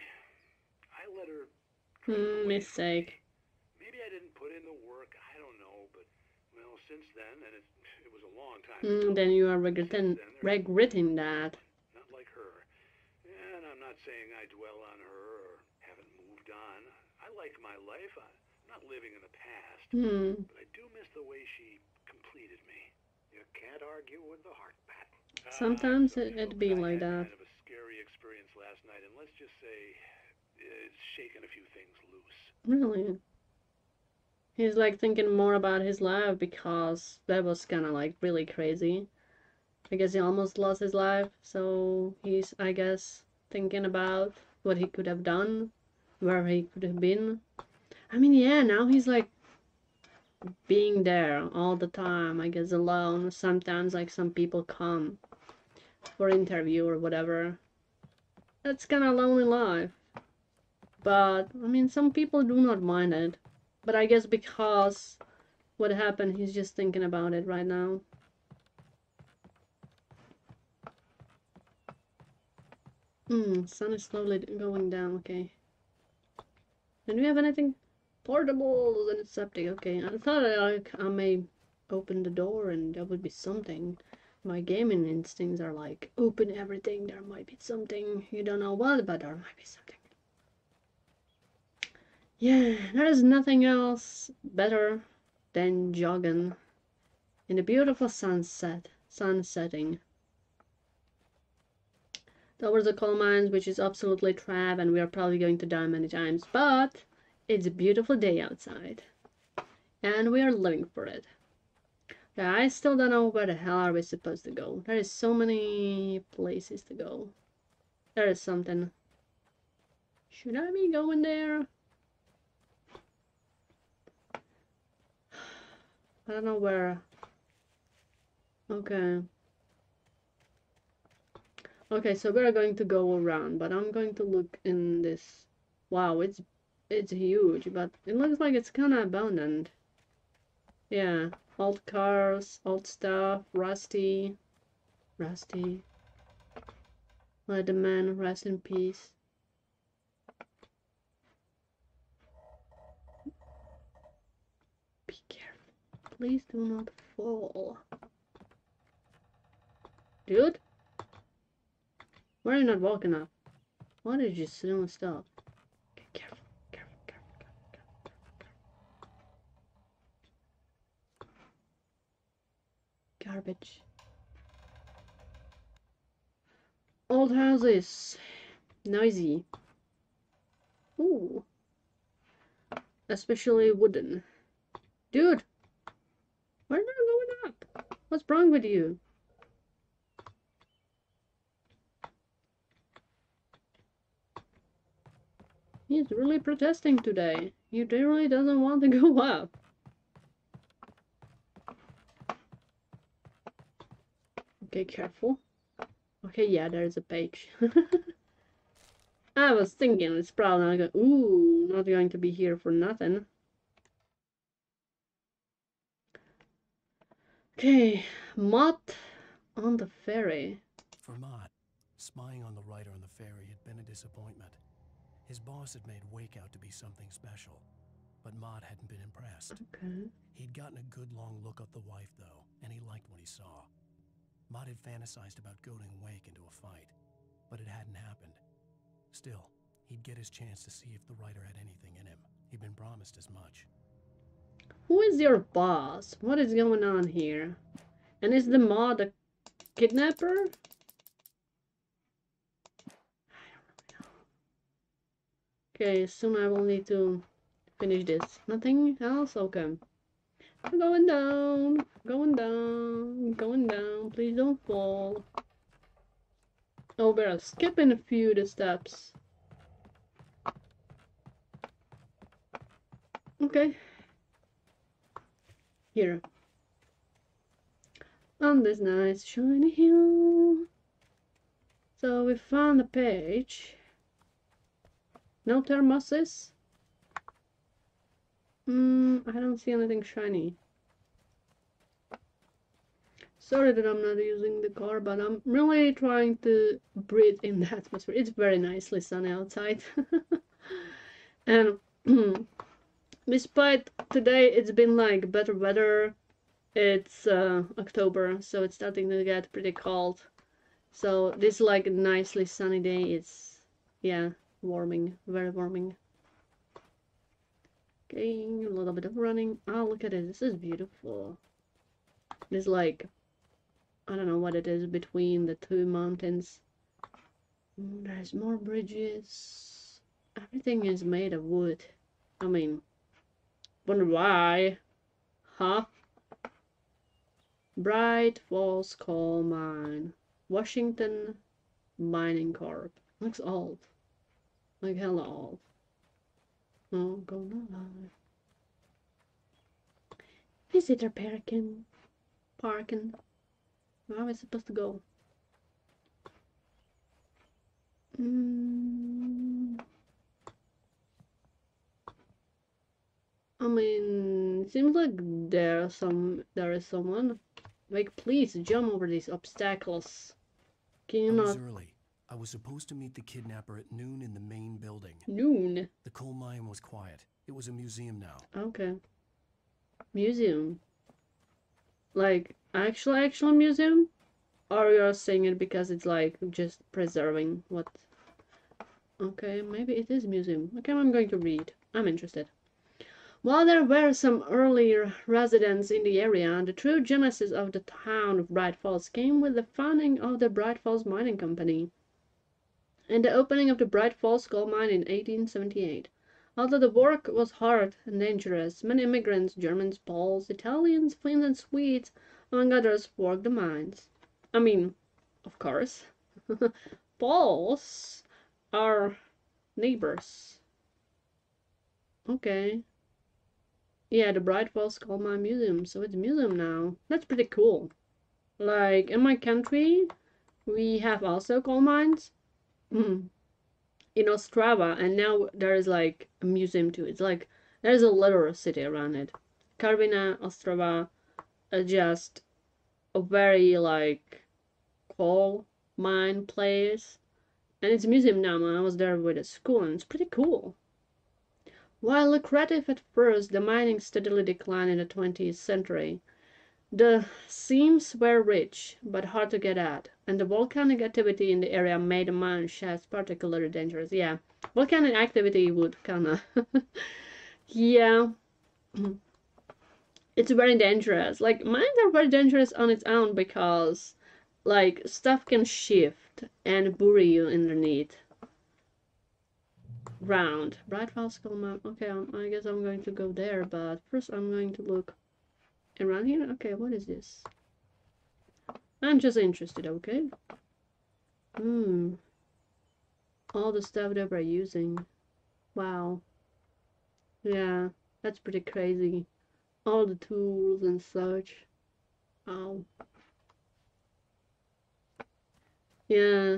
I let her. Mm, mistake. Maybe I didn't put in the work. I don't know, but well, since then, and it, it was a long time. Mm, then you are regretting regretting that. Not like her, and I'm not saying I dwell on her or haven't moved on. I like my life. I'm not living in the past, mm. but I do miss the way she completed me. You can't argue with the heart. Sometimes uh, so, it'd know, be like that. Kind of a scary experience last night, and let's just say it's shaken a few things loose. Really? He's like thinking more about his life because that was kind of like really crazy. I guess he almost lost his life, so he's, I guess, thinking about what he could have done, where he could have been. I mean, yeah, now he's like being there all the time, I guess alone. Sometimes like some people come for interview or whatever. That's kind of lonely life, but I mean some people do not mind it, but I guess because what happened he's just thinking about it right now. Hmm sun is slowly going down. Okay, do we have anything? Portables and septic. Okay, I thought I, I may open the door and that would be something. My gaming instincts are like, open everything, there might be something. You don't know what, but there might be something. Yeah, there is nothing else better than jogging in the beautiful sunset, sun setting. Towards the coal mines, which is absolutely trapped, and we are probably going to die many times, but it's a beautiful day outside, and we are living for it. Yeah, I still don't know where the hell are we supposed to go. There is so many places to go. There is something. Should I be going there? I don't know where. Okay. Okay, so we're going to go around, but I'm going to look in this. Wow, it's It's huge, but it looks like it's kind of abandoned. Yeah, old cars, old stuff, rusty. Rusty. Let the man rest in peace. Be careful. Please do not fall. Dude? Why are you not walking up? Why did you soon stop? Be careful. Garbage. Old houses. Noisy. Ooh. Especially wooden. Dude! Why are you going up? What's wrong with you? He's really protesting today. He really doesn't want to go up. Okay, careful. Okay, yeah, there's a page. I was thinking it's probably not going. Ooh, not going to be here for nothing. Okay, Mott on the ferry. For Mott, spying on the writer on the ferry had been a disappointment. His boss had made Wake out to be something special, but Mott hadn't been impressed. Okay. He'd gotten a good long look up the wife though, and he liked what he saw. Mott had fantasized about goading Wake into a fight, but it hadn't happened. Still, he'd get his chance to see if the writer had anything in him. He'd been promised as much. Who is your boss? What is going on here? And is the Mott a kidnapper? I don't really know. Okay, soon I will need to finish this. Nothing else? Okay. I'm going down, going down, going down, please don't fall. over and skipping a few of the steps. Okay. Here. On this nice shiny hill. So we found a page. No thermoses. Hmm, I don't see anything shiny. Sorry that I'm not using the car, but I'm really trying to breathe in the atmosphere. It's very nicely sunny outside. And despite today it's been like better weather, it's uh, October, so it's starting to get pretty cold. So this like nicely sunny day is, yeah, warming, very warming. Okay, a little bit of running. Oh, look at it. This is beautiful. This like, I don't know what it is between the two mountains. There's more bridges. Everything is made of wood. I mean, wonder why, huh? Bright Falls Coal Mine, Washington Mining Corp. Looks old, like hella old. No, go on. Visitor parking. Parking. Where am I supposed to go? Mm. I mean, it seems like there are some. There is someone. Like, please jump over these obstacles. Can you not? I was supposed to meet the kidnapper at noon in the main building. Noon? The coal mine was quiet. It was a museum now. Okay. Museum. Like, actual, actual museum? Or you're saying it because it's like, just preserving what... Okay, maybe it is museum. Okay, I'm going to read. I'm interested. While there were some earlier residents in the area, the true genesis of the town of Bright Falls came with the founding of the Bright Falls Mining Company and the opening of the Bright Falls Coal Mine in eighteen seventy-eight. Although the work was hard and dangerous, many immigrants, Germans, Poles, Italians, Finns and Swedes, among others, worked the mines. I mean, of course, Poles are neighbors. Okay. Yeah, the Bright Falls Coal Mine Museum, so it's a museum now. That's pretty cool. Like, in my country, we have also coal mines. Mm. In Ostrava, and now there is like a museum too. It's like, there's a little city around it. Karviná, Ostrava, are just a very like coal mine place. And it's a museum now, and I was there with a school, and it's pretty cool. While lucrative at first, the mining steadily declined in the twentieth century. The seams were rich, but hard to get at, and the volcanic activity in the area made the mine shafts particularly dangerous. Yeah, volcanic activity would kinda... yeah. It's very dangerous. Like, mines are very dangerous on its own because, like, stuff can shift and bury you underneath. Round. Bright Falls Coal Mine. Okay, I guess I'm going to go there, but first I'm going to look around here. Okay, what is this? I'm just interested, okay? Hmm. All the stuff that we're using. Wow. Yeah, that's pretty crazy. All the tools and such. Ow. Yeah.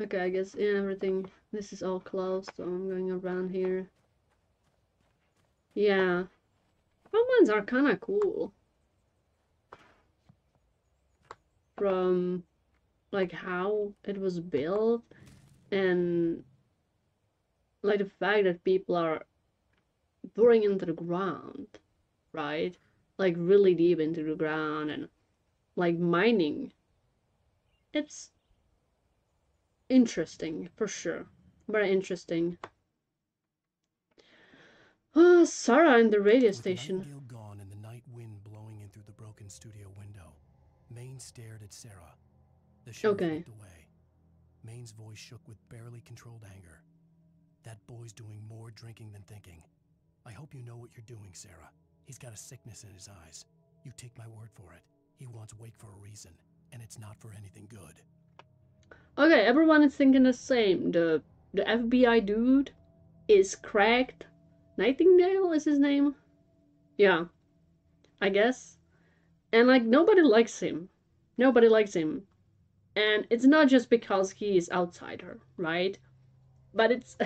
Okay, I guess yeah, everything... This is all closed, so I'm going around here. Yeah. Coal mines are kind of cool. From, like, how it was built. And, like, the fact that people are boring into the ground. Right? Like, really deep into the ground and, like, mining. It's interesting, for sure. Very interesting. Oh, Sarah in the radio station. With Nightingale gone and the night wind blowing in through the broken studio window. Maine stared at Sarah. The sheriff okay. looked away. Maine's voice shook with barely controlled anger. That boy's doing more drinking than thinking. I hope you know what you're doing, Sarah. He's got a sickness in his eyes. You take my word for it. He wants Wake for a reason, and it's not for anything good. Okay, everyone is thinking the same. The the F B I dude is cracked. Nightingale is his name? Yeah, I guess. And like nobody likes him. Nobody likes him. And it's not just because he is outsider, right? But it's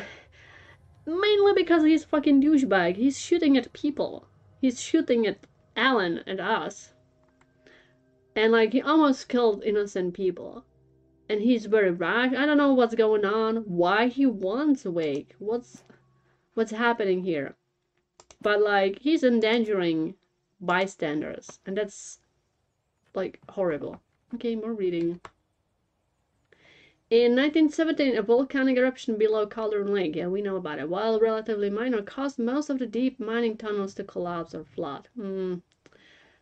mainly because he's a fucking douchebag. He's shooting at people. He's shooting at Alan and us. And like he almost killed innocent people. And he's very rash. I don't know what's going on. Why he wants Wake. What's what's happening here? But like he's endangering bystanders. And that's like horrible. Okay, more reading. In nineteen seventeen, a volcanic eruption below Calderon Lake, yeah, we know about it, while relatively minor, caused most of the deep mining tunnels to collapse or flood. Mm.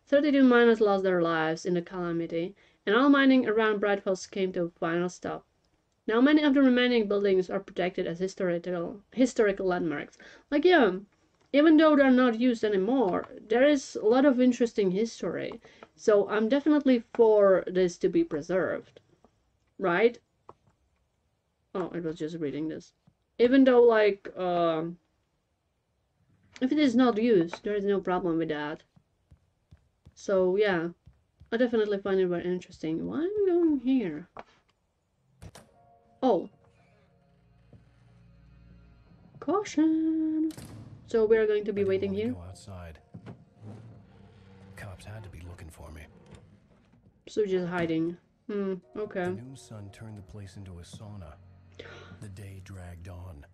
thirty-two miners lost their lives in the calamity, and all mining around Bright Falls came to a final stop. Now, many of the remaining buildings are protected as historical, historical landmarks. Like, yeah, even though they're not used anymore, there is a lot of interesting history, so I'm definitely for this to be preserved, right? Oh, I was just reading this. Even though, like, uh, if it is not used, there is no problem with that. So, yeah. I definitely find it very interesting. Why am I going here? Oh. Caution! So, we're going to be waiting here. Go outside. Cops had to be looking for me. So, just hiding. Hmm, okay. The noon sun turned the place into a sauna. The day dragged on.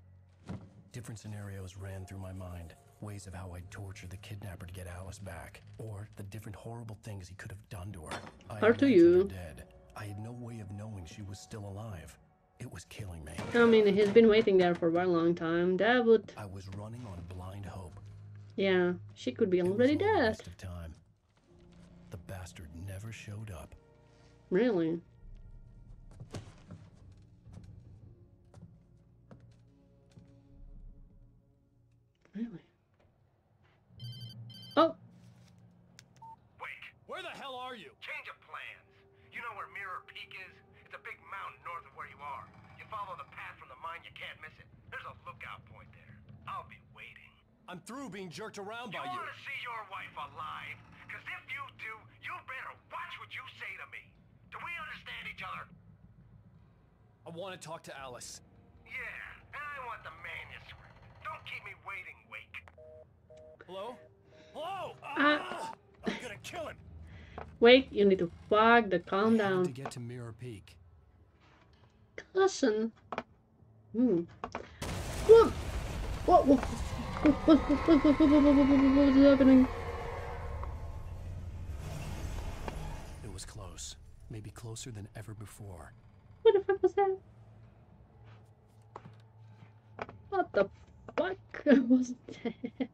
Different scenarios ran through my mind. Ways of how I'd torture the kidnapper to get Alice back. Or the different horrible things he could have done to her. I or to you. Dead. I had no way of knowing she was still alive. It was killing me. I mean, he's been waiting there for a very long time. That would... I was running on blind hope. Yeah, she could be it already dead. Of time. The bastard never showed up. Really? Really? Oh! Wake! Where the hell are you? Change of plans. You know where Mirror Peak is? It's a big mountain north of where you are. You follow the path from the mine, you can't miss it. There's a lookout point there. I'll be waiting. I'm through being jerked around by you. You want to see your wife alive? Because if you do, you better watch what you say to me. Do we understand each other? I want to talk to Alice. Yeah, and I want the manuscript. Don't keep me waiting, Wake. Hello? Hello? Ah, I'm gonna kill him. Wake, you need to fuck the calm down. To get to Mirror Peak. Caution. Hmm. What? What? What? What? What? What? What? What? What is happening? It was close. Maybe closer than ever before. What the fuck was that? What the? What was that?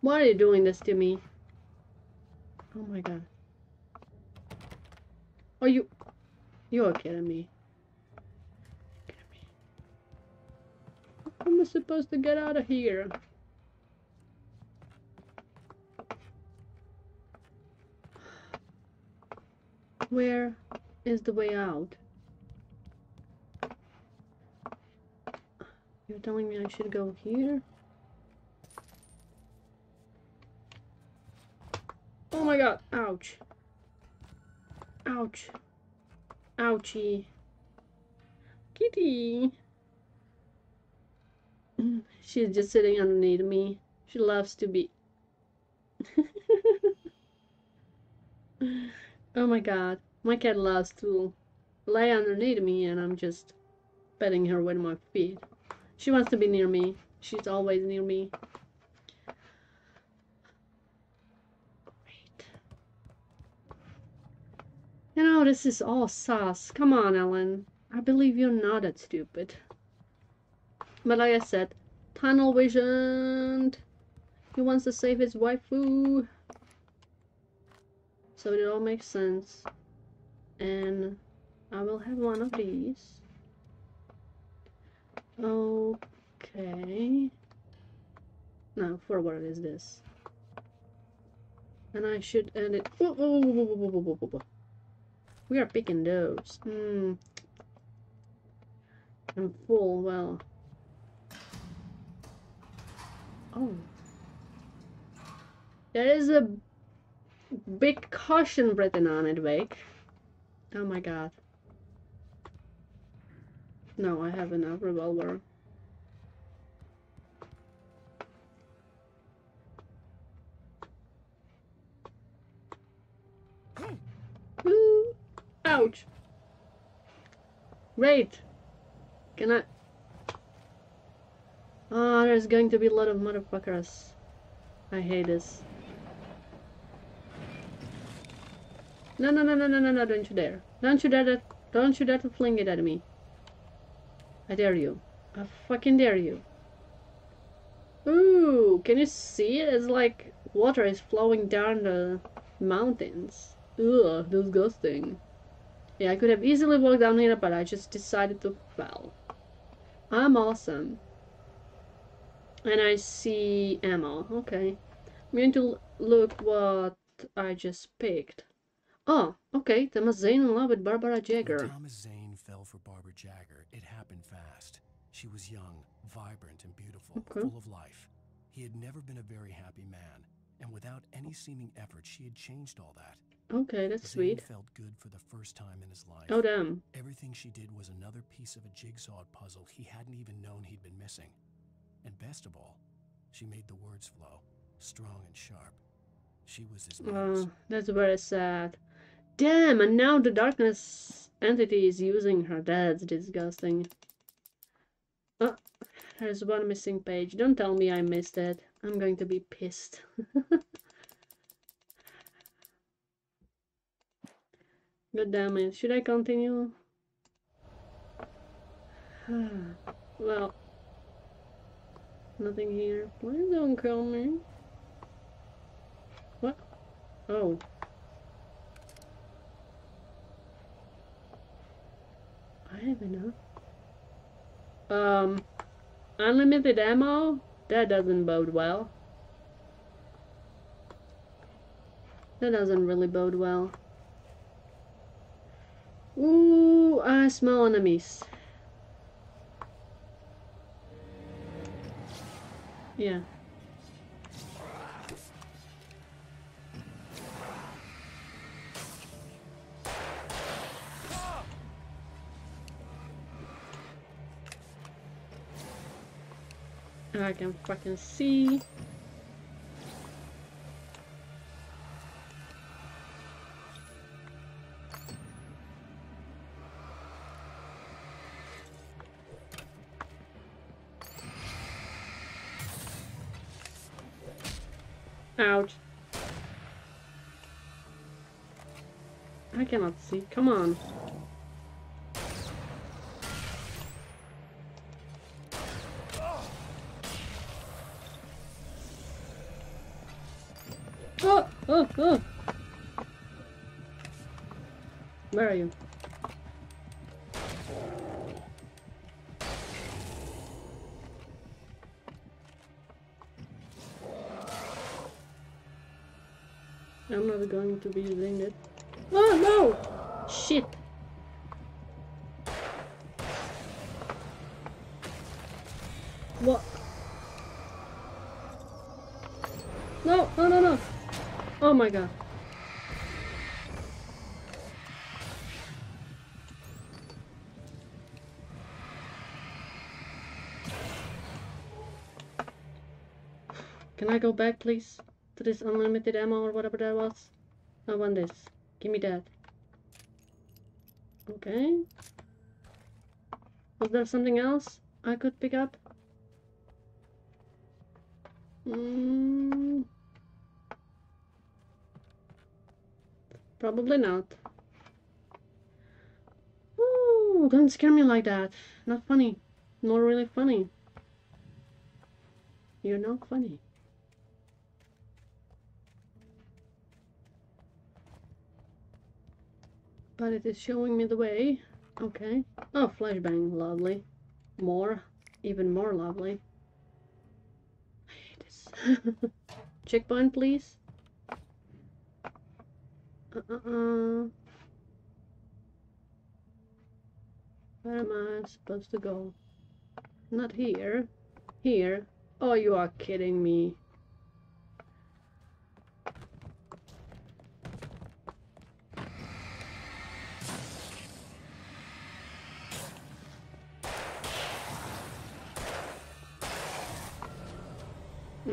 Why are you doing this to me? Oh my god. Are you... You're kidding me. You're kidding me. How am I supposed to get out of here? Where is the way out? You're telling me I should go here? Oh my god, ouch. Ouch. Ouchie. Kitty. She's just sitting underneath me. She loves to be. Oh my god. My cat loves to lay underneath me and I'm just petting her with my feet. She wants to be near me. She's always near me. Great. You know, this is all sauce. Come on, Alan. I believe you're not that stupid. But like I said, tunnel visioned. He wants to save his waifu. So it all makes sense. And I will have one of these. Okay. Now, forward is this. And I should end it. Whoa, whoa, whoa, whoa, whoa, whoa, whoa, whoa. We are picking those. Hmm. And full well. Oh. There is a big caution written on it, Wake. Oh my god. No, I have enough revolver. Woo! Ouch! Great! Can I... Oh, there's going to be a lot of motherfuckers. I hate this. No, no, no, no, no, no, no, don't you dare. Don't you dare to, don't you dare to fling it at me. I dare you. I fucking dare you. Ooh, can you see it? It's like water is flowing down the mountains. Ugh, disgusting. Yeah, I could have easily walked down here, but I just decided to foul. I'm awesome. And I see ammo. Okay. I'm going to look what I just picked. Oh, okay. Thomas Zane in love with Barbara Jagger. When Thomas Zane fell for Barbara Jagger, it happened fast. She was young, vibrant, and beautiful, okay. Full of life. He had never been a very happy man, and without any seeming effort, she had changed all that. Okay, that's Zane sweet. Felt good for the first time in his life. Oh, damn. Everything she did was another piece of a jigsaw puzzle he hadn't even known he'd been missing. And best of all, she made the words flow, strong and sharp. She was his nose. Oh, that's very sad. Damn, and now the darkness entity is using her. That's disgusting. Oh, there's one missing page. Don't tell me I missed it. I'm going to be pissed. God damn it. Should I continue? Well, nothing here. Please don't kill me. What? Oh. I have enough. Um, unlimited ammo? That doesn't bode well. That doesn't really bode well. Ooh, I smell enemies. Yeah. I can fucking see. Ouch. I cannot see. Come on. Oh, oh. Where are you? I'm not going to be using it. Oh no! Shit! What? No, no, no, no! Oh my god. Can I go back, please? To this unlimited ammo or whatever that was? I want this. Give me that. Okay. Was there something else I could pick up? Mm. Probably not. Ooh, don't scare me like that. Not funny. Not really funny. You're not funny. But it is showing me the way. Okay. Oh, flashbang. Lovely. More. Even more lovely. I hate this. Checkpoint, please. Uh-uh. Where am I supposed to go? Not here. Here. Oh, you are kidding me.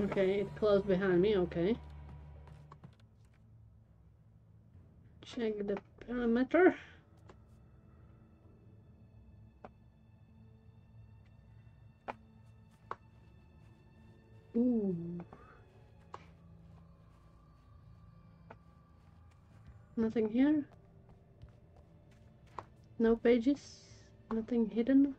Okay, it closed behind me, okay. Check the perimeter. Ooh. Nothing here. No pages. Nothing hidden.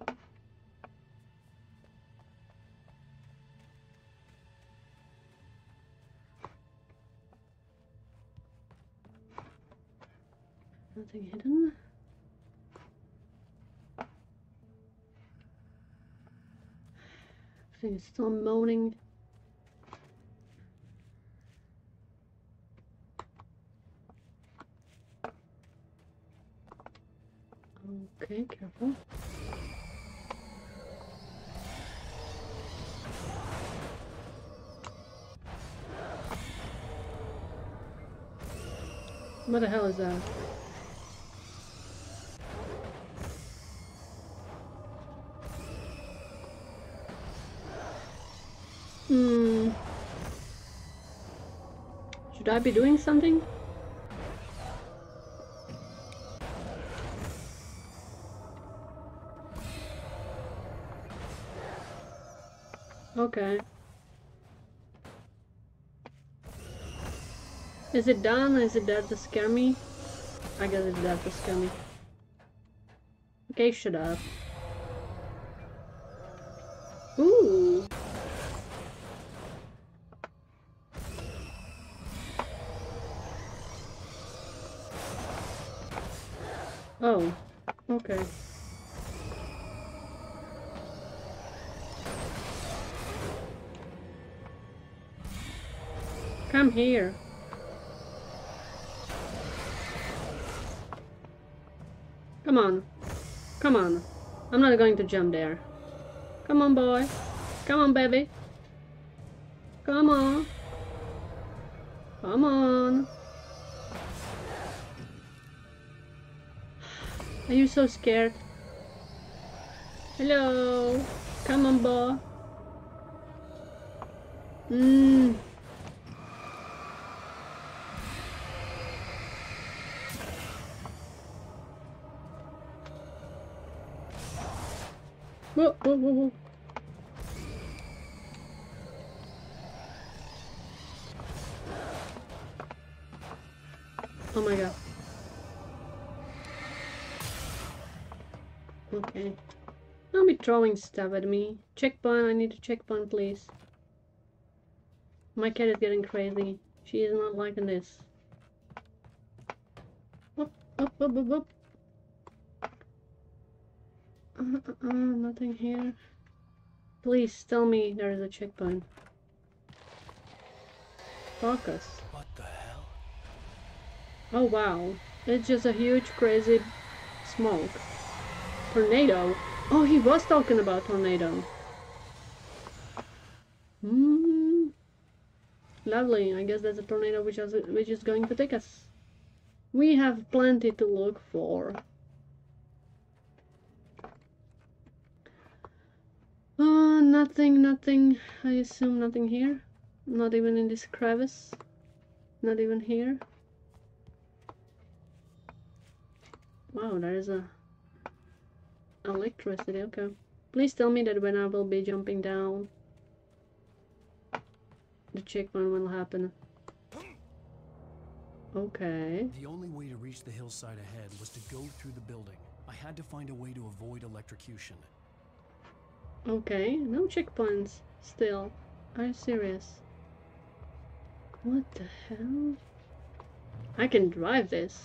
Nothing hidden. Everything is still moaning. Okay, careful. What the hell is that? Hmm. Should I be doing something? Okay. Is it done? Is it there to scare me? I guess it's there to scare me. Okay, shut up. Ooh. Oh. Okay. Come here. Come on. Come on. I'm not going to jump there. Come on, boy. Come on, baby. Come on. Come on. Are you so scared? Hello. Come on, boy. Mmm. Whoa, whoa, whoa, whoa. Oh my god. Okay. Don't be throwing stuff at me. Checkpoint, I need a checkpoint, please. My cat is getting crazy. She is not liking this. Whoop, whoop, whoop, whoop, whoop. Uh, uh, uh, nothing here. Please tell me there is a checkpoint. Focus. What the hell? Oh wow. It's just a huge crazy smoke. Tornado? Oh, he was talking about tornado. Hmm. Lovely. I guess that's a tornado which has, which is going to take us. We have plenty to look for. Uh, nothing, nothing, I assume nothing here. Not even in this crevice. Not even here. Wow, there is a... electricity, okay. Please tell me that when I will be jumping down, the checkpoint will happen. Okay. The only way to reach the hillside ahead was to go through the building. I had to find a way to avoid electrocution. Okay, no checkpoints still. Are you serious? What the hell? I can drive this.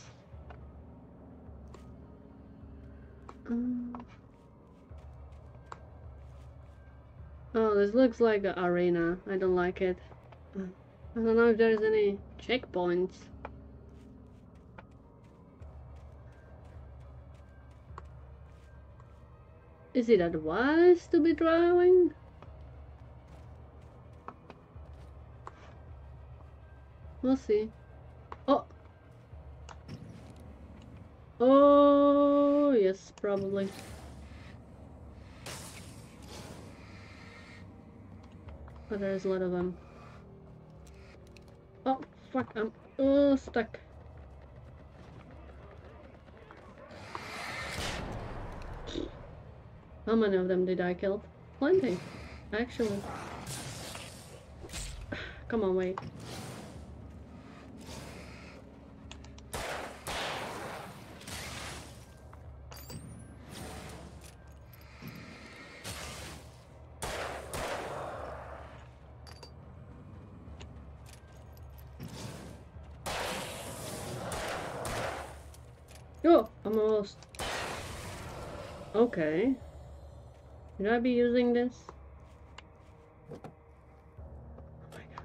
Um. Oh, this looks like an arena. I don't like it. I don't know if there's any checkpoints. Is it advised to be driving? We'll see. Oh! Oh, yes, probably. But there's a lot of them. Oh, fuck, I'm all stuck. How many of them did I kill? Plenty, actually. Come on, wait. Oh, I'm almost. Okay. Should I be using this? Oh my god.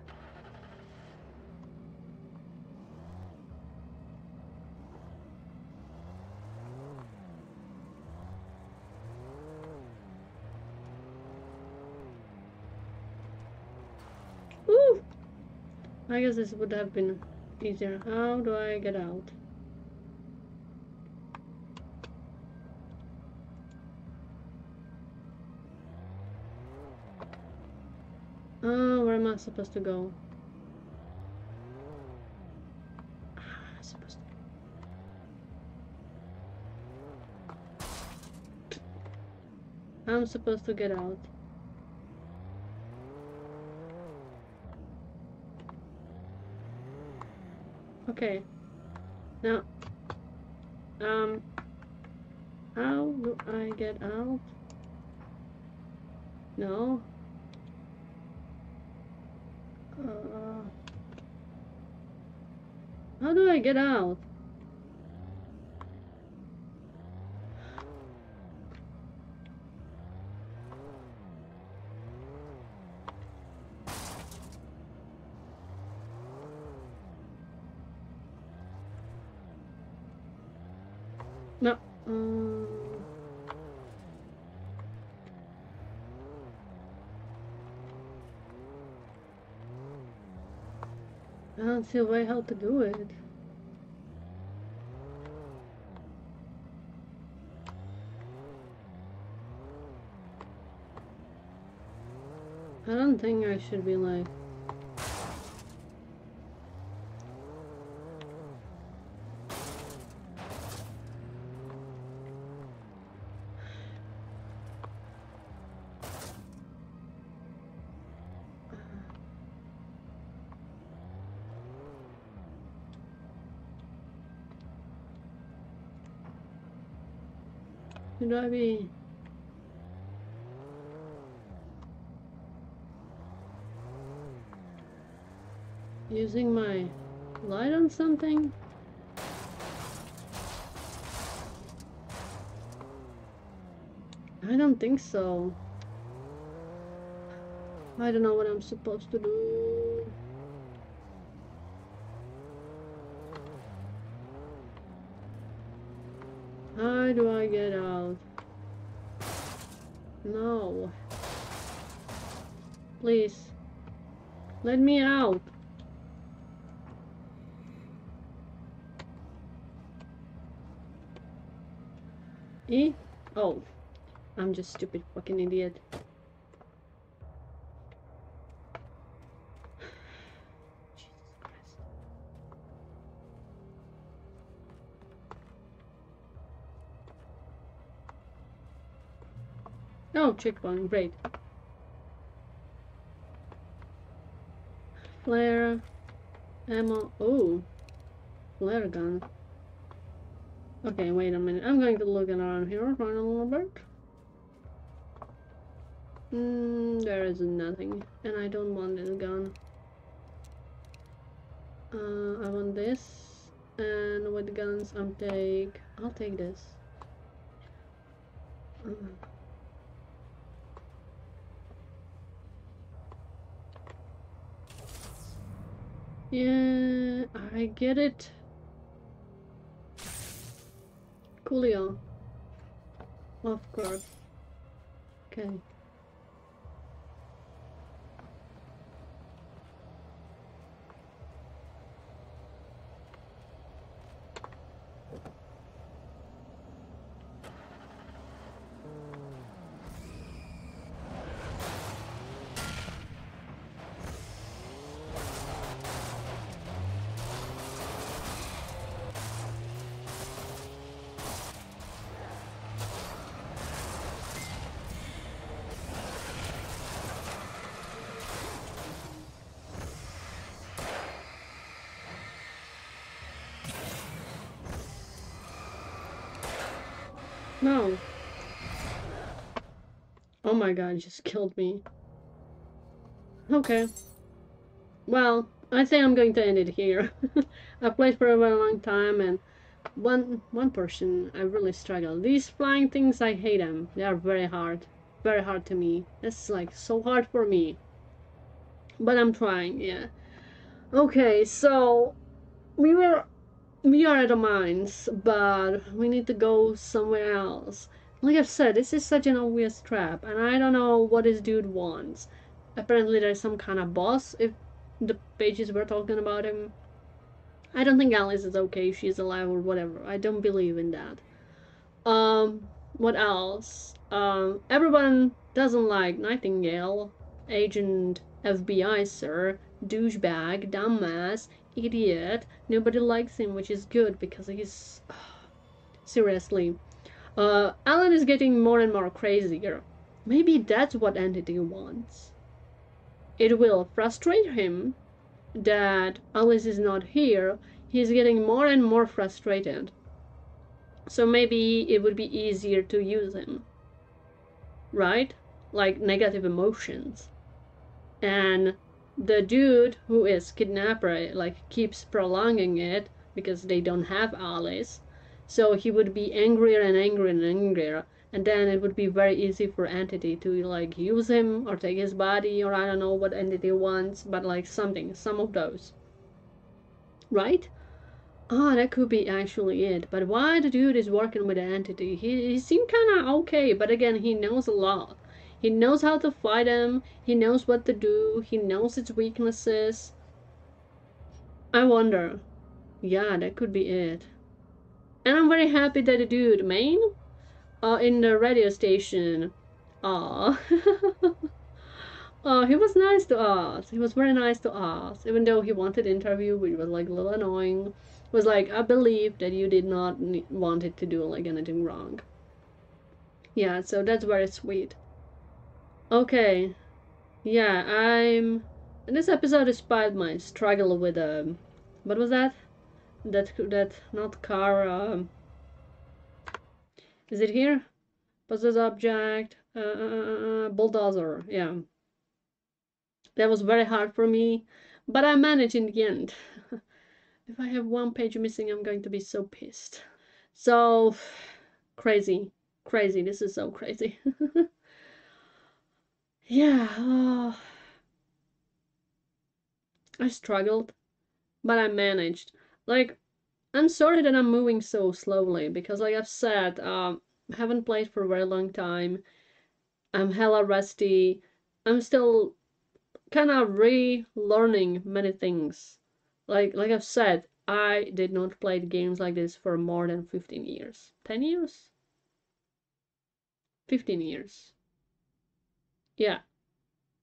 Woo! I guess this would have been easier. How do I get out? Supposed to go. Ah, supposed to. I'm supposed to get out. Okay. Now, um, how do I get out? No. Uh, how do I get out? No. Um, I don't see a way how to do it. I don't think I should be like... Should I be? Using my light on something? I don't think so. I don't know what I'm supposed to do. How do I get out? No. Please. Let me out. E? Oh. I'm just stupid fucking idiot. Oh, checkpoint, great. Flare, ammo, oh, flare gun. Okay, wait a minute, I'm going to look around here for a little bit. Mm, there is nothing, and I don't want this gun. Uh, I want this, and with guns I'm take, I'll take this. Uh. Yeah, I get it. Coolio. Of course. Okay. No. Oh my god, you just killed me. Okay. Well, I think I'm going to end it here. I played for a very long time, and one one person I really struggle. These flying things, I hate them. They are very hard. Very hard to me. It's like so hard for me. But I'm trying, yeah. Okay, so we were We are at the mines, but we need to go somewhere else. Like I've said, this is such an obvious trap, and I don't know what this dude wants. Apparently there's some kind of boss, if the pages were talking about him. I don't think Alice is okay, she's alive or whatever. I don't believe in that. Um, what else? Um, everyone doesn't like Nightingale. Agent F B I, sir. Douchebag, dumbass. Idiot. Nobody likes him, which is good because he's uh, seriously. Uh, Alan is getting more and more crazier. Maybe that's what Entity wants. It will frustrate him that Alice is not here. He's getting more and more frustrated. So maybe it would be easier to use him, right? Like negative emotions. And the dude who is kidnapper like keeps prolonging it because they don't have Alice, so he would be angrier and angrier and angrier, and then it would be very easy for Entity to like use him or take his body, or I don't know what Entity wants, but like something, some of those, right? Ah, oh, that could be actually it. But why the dude is working with Entity? He, he seemed kind of okay, but again, he knows a lot. He knows how to fight him, he knows what to do, he knows its weaknesses. I wonder. Yeah, that could be it. And I'm very happy that the dude, Maine, uh, in the radio station, aw. uh, he was nice to us, he was very nice to us, even though he wanted interview, which was like a little annoying. It was like, I believe that you did not wanted to do like anything wrong. Yeah, so that's very sweet. Okay, yeah, I'm. This episode is despite my struggle with um, what was that? That that not car. Um, is it here? Possess object. Uh, uh, uh, bulldozer. Yeah. That was very hard for me, but I managed in the end. If I have one page missing, I'm going to be so pissed. So crazy, crazy. This is so crazy. Yeah, oh. I struggled, but I managed. Like, I'm sorry that I'm moving so slowly, because like I've said, um, I haven't played for a very long time. I'm hella rusty. I'm still kind of relearning many things. Like, like I've said, I did not play games like this for more than fifteen years. ten years? fifteen years. Yeah,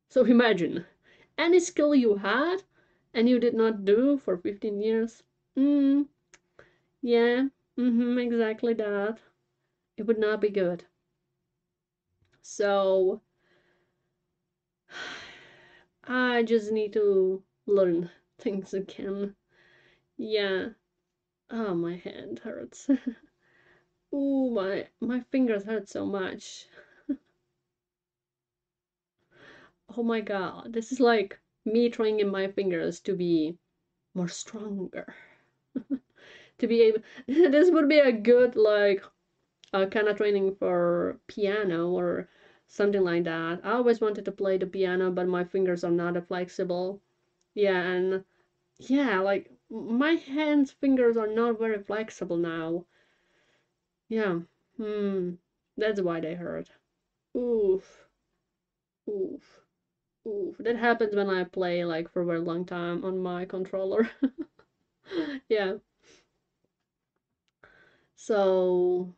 so imagine any skill you had and you did not do for fifteen years. Mm, yeah, mm-hmm, exactly that. It would not be good. So I just need to learn things again. Yeah. Oh, my hand hurts. Ooh, my my fingers hurt so much. Oh my god, this is like me trying in my fingers to be more stronger. To be able, this would be a good like uh, kind of training for piano or something like that. I always wanted to play the piano, but my fingers are not that flexible. Yeah, and yeah, like my hands, fingers are not very flexible now. Yeah, hmm, that's why they hurt. Oof. Oof. Oof. That happens when I play like for a very long time on my controller. Yeah. So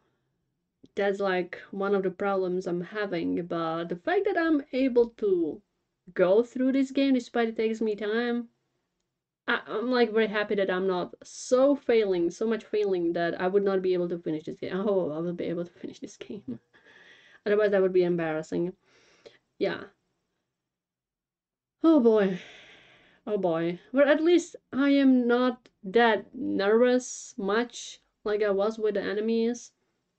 that's like one of the problems I'm having, but the fact that I'm able to go through this game despite it takes me time, I, I'm like very happy that I'm not so failing, so much failing that I would not be able to finish this game. Oh, I will be able to finish this game. Otherwise that would be embarrassing. Yeah. Oh boy. Oh boy. But at least I am not that nervous much like I was with the enemies.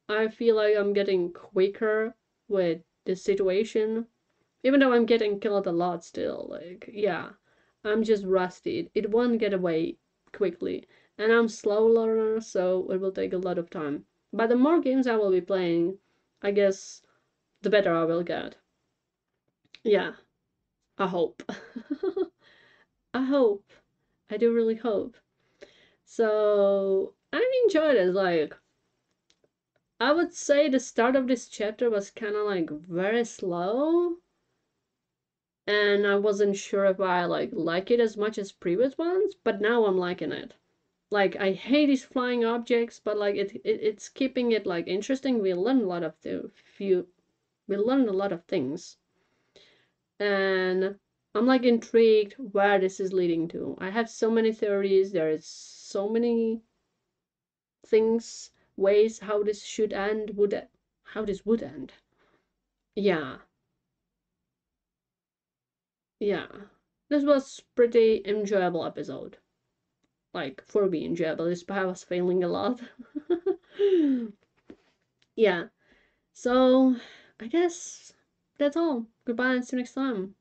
I feel like I'm getting quicker with this situation. Even though I'm getting killed a lot still, like, yeah, I'm just rusty. It won't get away quickly. And I'm slow learner, so it will take a lot of time. But the more games I will be playing, I guess the better I will get. Yeah, I hope. I hope. I do really hope. So, I enjoyed it, like... I would say the start of this chapter was kind of like very slow, and I wasn't sure if I like like it as much as previous ones, but now I'm liking it. Like, I hate these flying objects, but like it, it it's keeping it like interesting. We learned a lot of the few, we learned a lot of things, and I'm like intrigued where this is leading to. I have so many theories. There is so many things. Ways how this should end, would how this would end. Yeah. Yeah. This was pretty enjoyable episode. Like, for me, enjoyable. This part was failing a lot. Yeah. So, I guess that's all. Goodbye and see you next time.